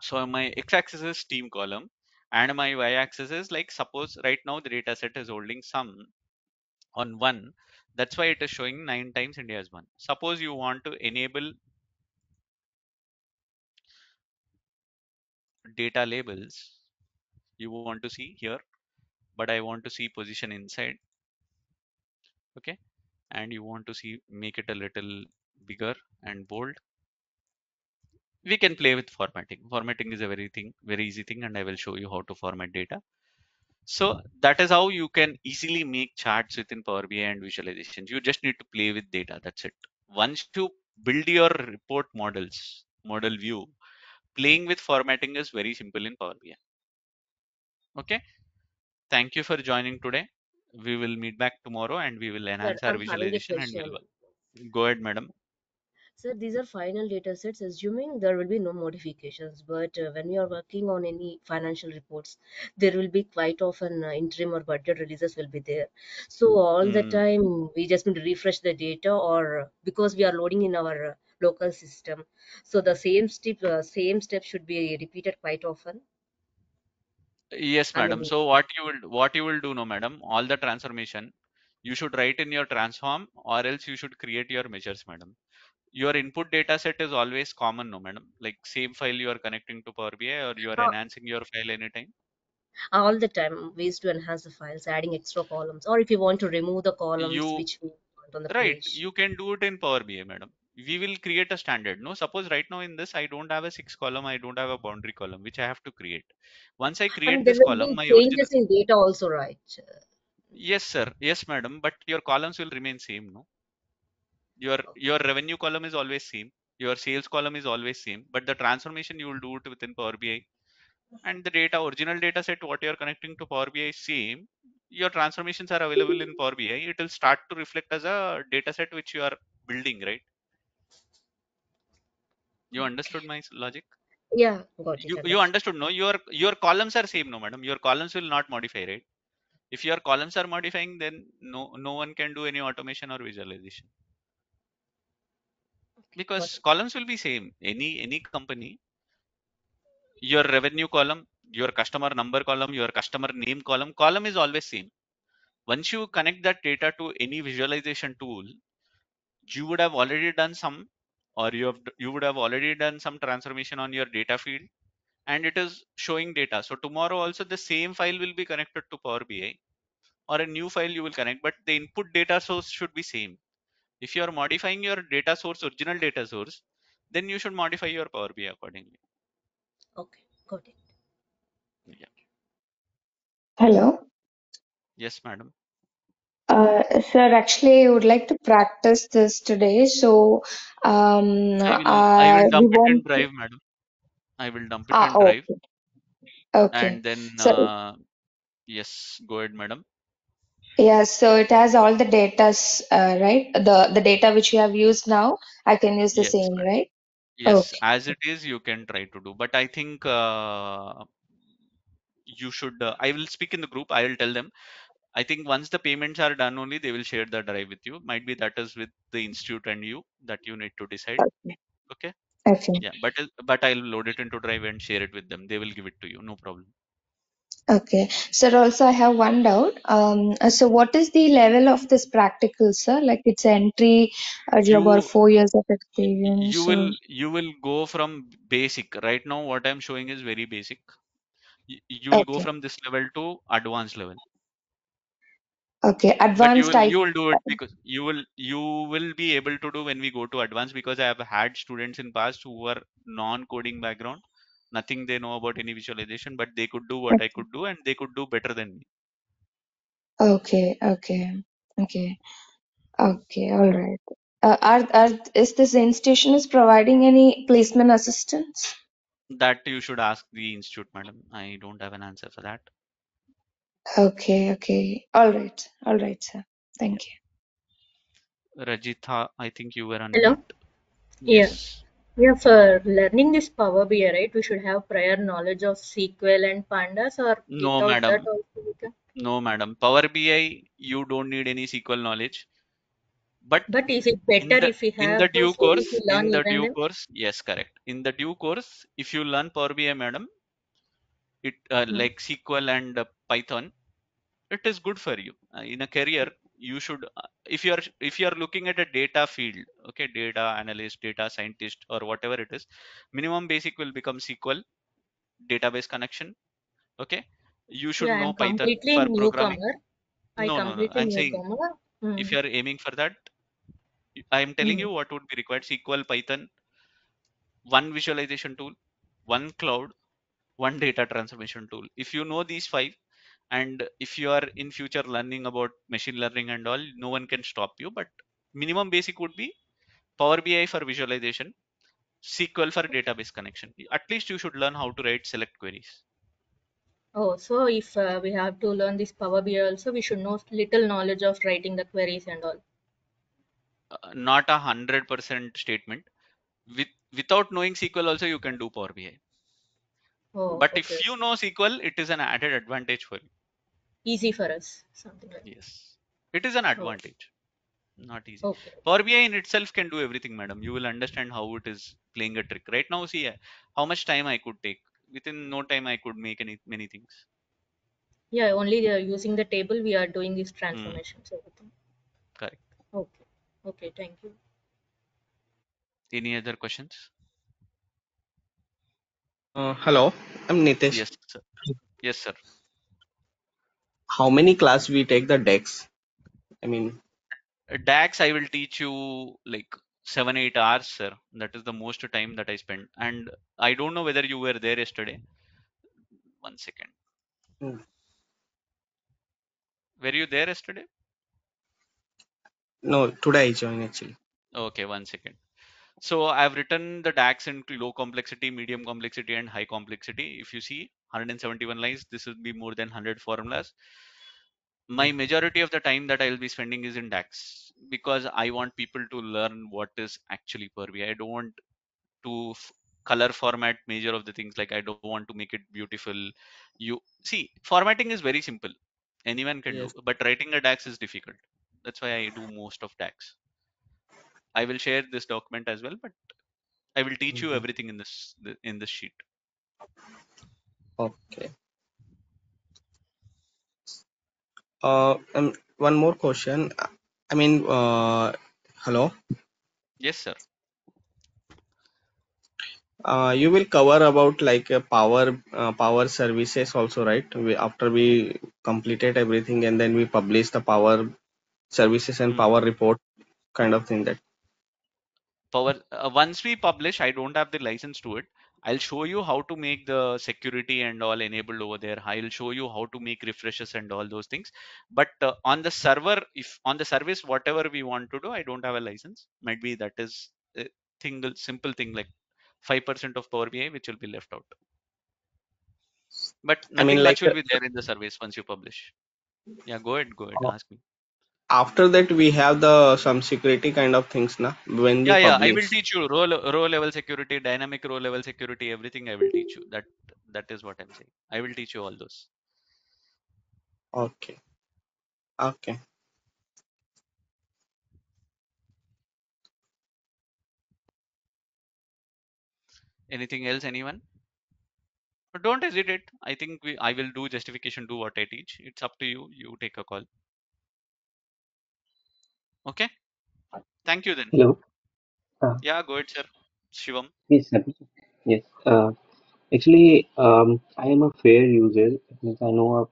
So my x-axis is team column and my y-axis is, like, suppose right now the data set is holding sum on 1, that's why it is showing 9 times India is 1. Suppose you want to enable data labels, you want to see here, but I want to see position inside. Okay, and you want to see, make it a little bigger and bold. We can play with formatting. Formatting is a very easy thing, and I will show you how to format data. So that is how you can easily make charts within Power BI and visualizations. You just need to play with data. That's it. Once you build your report models, model view, playing with formatting is very simple in Power BI. Okay. Thank you for joining today. We will meet back tomorrow and we will enhance our visualization and we'll... Go ahead, madam. Sir, these are final data sets, assuming there will be no modifications. But when you are working on any financial reports, there will be quite often interim or budget releases will be there. So all the time we just need to refresh the data, or because we are loading in our local system, so the same step should be repeated quite often. Yes, madam. So what you will do, no madam, all the transformation you should write in your transform, or else you should create your measures, madam. Your input data set is always common, no madam, like same file you are connecting to Power BI, or you are enhancing your file anytime. All the time, ways to enhance the files, adding extra columns, or if you want to remove the columns which we want on the page. You can do it in Power BI, madam. We will create a standard. No, suppose right now in this I don't have a 6 column, I don't have a boundary column, which I have to create. Once I create this column, my changes in data also, right? Yes, sir. Yes, madam. But your columns will remain same. No, your revenue column is always same. Your sales column is always same. But the transformation you will do it within Power BI, and the data, original data set, what you are connecting to Power BI, same. Your transformations are available in Power BI. It will start to reflect as a data set which you are building, right? You understood my logic? Yeah, got it. You understood, no? Your columns are same, no, madam. Your columns will not modify, right? If your columns are modifying, then no one can do any automation or visualization. Okay, because columns will be same. Any company, your revenue column, your customer number column, your customer name column, column is always same. Once you connect that data to any visualization tool, you would have already done some, or you would have already done some transformation on your data field, and it is showing data. So tomorrow also the same file will be connected to Power BI, or a new file you will connect, but the input data source should be same. If you are modifying your data source, original data source, then you should modify your Power BI accordingly. Okay, got it. Yeah. Hello. Yes, madam. Sir, actually, I would like to practice this today. So, I will dump it in Drive, madam. I will dump it in Drive. Okay. And then, yes, go ahead, madam. Yeah, so it has all the data, right? The data which you have used now, I can use the same, right? Yes, okay. As it is, you can try to do. But I think you should, I will speak in the group. I will tell them. I think once the payments are done only, they will share the Drive with you. Might be that is with the institute and you that you need to decide. Okay. Okay. Okay. Yeah, but I'll load it into Drive and share it with them. They will give it to you. No problem. Okay, sir. Also, I have one doubt. So what is the level of this practical, sir? Like it's entry, about 4 years of experience. You will go from basic. Right now, what I'm showing is very basic. You will go from this level to advanced level. Okay, advanced. You will do it because you will be able to do when we go to advanced, because I have had students in past who were non-coding background, nothing they know about any visualization, but they could do what I could do, and they could do better than me. Okay, okay, okay, okay. All right. Is this institution is providing any placement assistance? That you should ask the institute, madam. I don't have an answer for that. Okay, okay. All right, sir. Thank you. Rajitha, I think you were on. Hello. Yes. Yeah, for learning this Power BI, right? We should have prior knowledge of SQL and Pandas, or no, madam. No, madam. Power BI, you don't need any SQL knowledge. But is it better if we have in the due course? In the due course, yes, correct. In the due course, if you learn Power BI, madam, it like SQL and Python, it is good for you in a career. You should, if you are looking at a data field, okay, data analyst, data scientist, or whatever it is, minimum basic will become SQL, database connection. Okay, you should know Python for programming. No, I'm saying if you are aiming for that, I am telling you what would be required: SQL, Python, one visualization tool, one cloud, one data transformation tool. If you know these five, and if you are in future learning about machine learning and all, no one can stop you. But minimum basic would be Power BI for visualization, SQL for database connection. At least you should learn how to write select queries. Oh, so if we have to learn this Power BI also, we should know little knowledge of writing the queries and all. Not 100% statement. Without knowing SQL also, you can do Power BI. Oh, but if you know SQL, it is an added advantage for you. Easy for us, something like that. Yes, it is an advantage, not easy. Okay. Power BI in itself can do everything, madam. You will understand how it is playing a trick. Right now, see how much time I could take. Within no time, I could make many things. Yeah, only using the table, we are doing these transformations. Correct. Okay. Okay. Thank you. Any other questions? Hello, I'm Nitesh. Yes, sir. Yes, sir. How many class we take the DAX? I mean, DAX I will teach you like 7-8 hours, sir. That is the most time that I spend. And I don't know whether you were there yesterday. One second. Were you there yesterday? No, today I joined actually. Okay, one second. So I've written the DAX into low complexity, medium complexity, and high complexity. If you see 171 lines, this will be more than 100 formulas. My majority of the time that I'll be spending is in DAX, because I want people to learn what is actually Power BI. I don't want to color format major of the things, like I don't want to make it beautiful. You see, formatting is very simple. Anyone can do, but writing a DAX is difficult. That's why I do most of DAX. I will share this document as well, but I will teach you everything in this sheet. Okay. One more question. I mean, hello. Yes, sir. You will cover about like a power services also, right? After we completed everything, and then we publish the power services and power report. kind of thing that Power. Once we publish, I don't have the license to it. I'll show you how to make the security and all enabled over there. I'll show you how to make refreshes and all those things. But on the server, if on the service, whatever we want to do, I don't have a license. Might be that is a single simple thing like 5% of Power BI, which will be left out. But I mean, that like, will be there in the service once you publish. Yeah, go ahead, ask me. After that, we have the some security kind of things, na? When I will teach you row level security, dynamic row level security, everything I will teach you. That is what I'm saying. I will teach you all those. Okay. Anything else, anyone? But don't hesitate. I think I will do justification, do what I teach. It's up to you. You take a call. Okay. Thank you then. Hello. Yeah, go ahead, sir. Shivam. Yes. Actually, I am a fair user. I know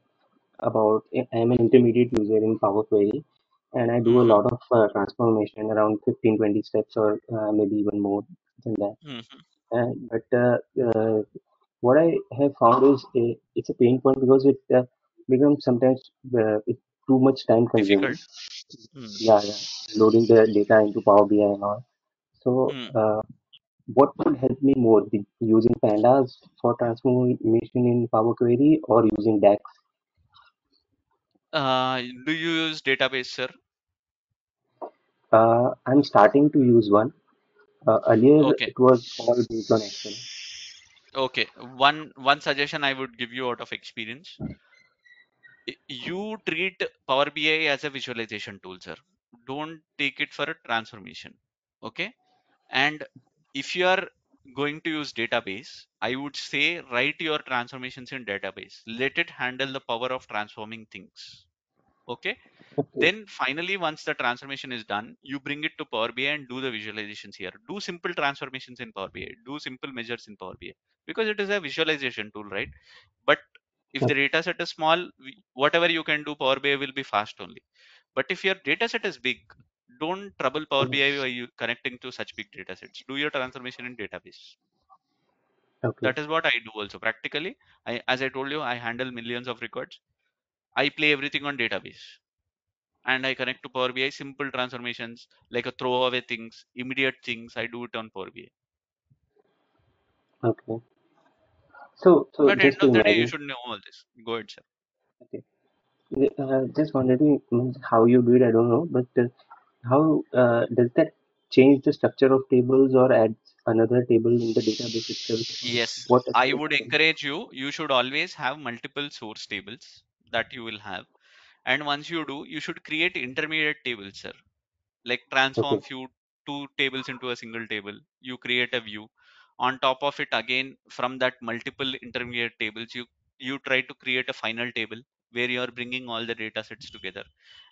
about. I am an intermediate user in Power Query, and I do a lot of transformation, around 15-20 steps, or maybe even more than that. But what I have found is it's a pain point because it becomes sometimes it's too much time consuming. Loading the data into Power BI and all. So what would help me more, using Pandas for transformation in Power Query or using DAX? Do you use database, sir? I'm starting to use one. Earlier it was all based on Excel. Okay, one suggestion I would give you out of experience. You treat Power BI as a visualization tool, sir. Don't take it for a transformation. Okay. And if you are going to use database, I would say write your transformations in database. Let it handle the power of transforming things. Okay. Then finally, once the transformation is done, you bring it to Power BI and do the visualizations here. Do simple transformations in Power BI. Do simple measures in Power BI, because it is a visualization tool, right? But if the data set is small, whatever you can do, Power BI will be fast only. But if your data set is big, don't trouble Power BI by connecting to such big data sets. Do your transformation in database. Okay. That is what I do also. Practically, as I told you, I handle millions of records. I play everything on database and I connect to Power BI, simple transformations like a throwaway things, immediate things. I do it on Power BI. Okay. So at the end of the day, you should know all this. Go ahead, sir. Okay. Just wanted to know how you do it. I don't know, but how does that change the structure of tables or add another table in the database itself? Yes. I would encourage you. You should always have multiple source tables that you will have, and once you do, you should create intermediate tables, sir. Like transform two tables into a single table. You create a view. On top of it, again, from that multiple intermediate tables, you try to create a final table where you are bringing all the data sets together.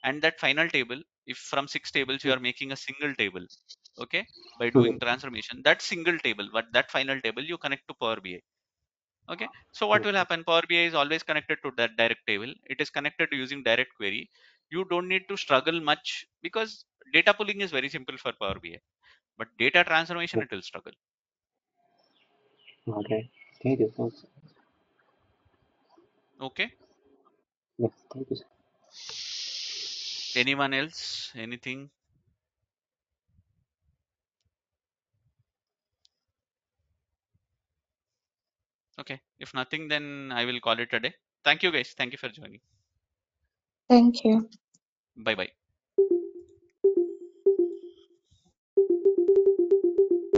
And that final table, if from 6 tables, you are making a single table, okay, by doing transformation, that single table, but that final table, you connect to Power BI. Okay, so what will happen? Power BI is always connected to that direct table. It is connected using direct query. You don't need to struggle much because data pulling is very simple for Power BI, but data transformation, it will struggle. Okay. Thank you. Thanks. Okay. Yes. Thank you, sir. Anyone else? Anything? Okay. If nothing, then I will call it a day. Thank you, guys. Thank you for joining. Thank you. Bye-bye.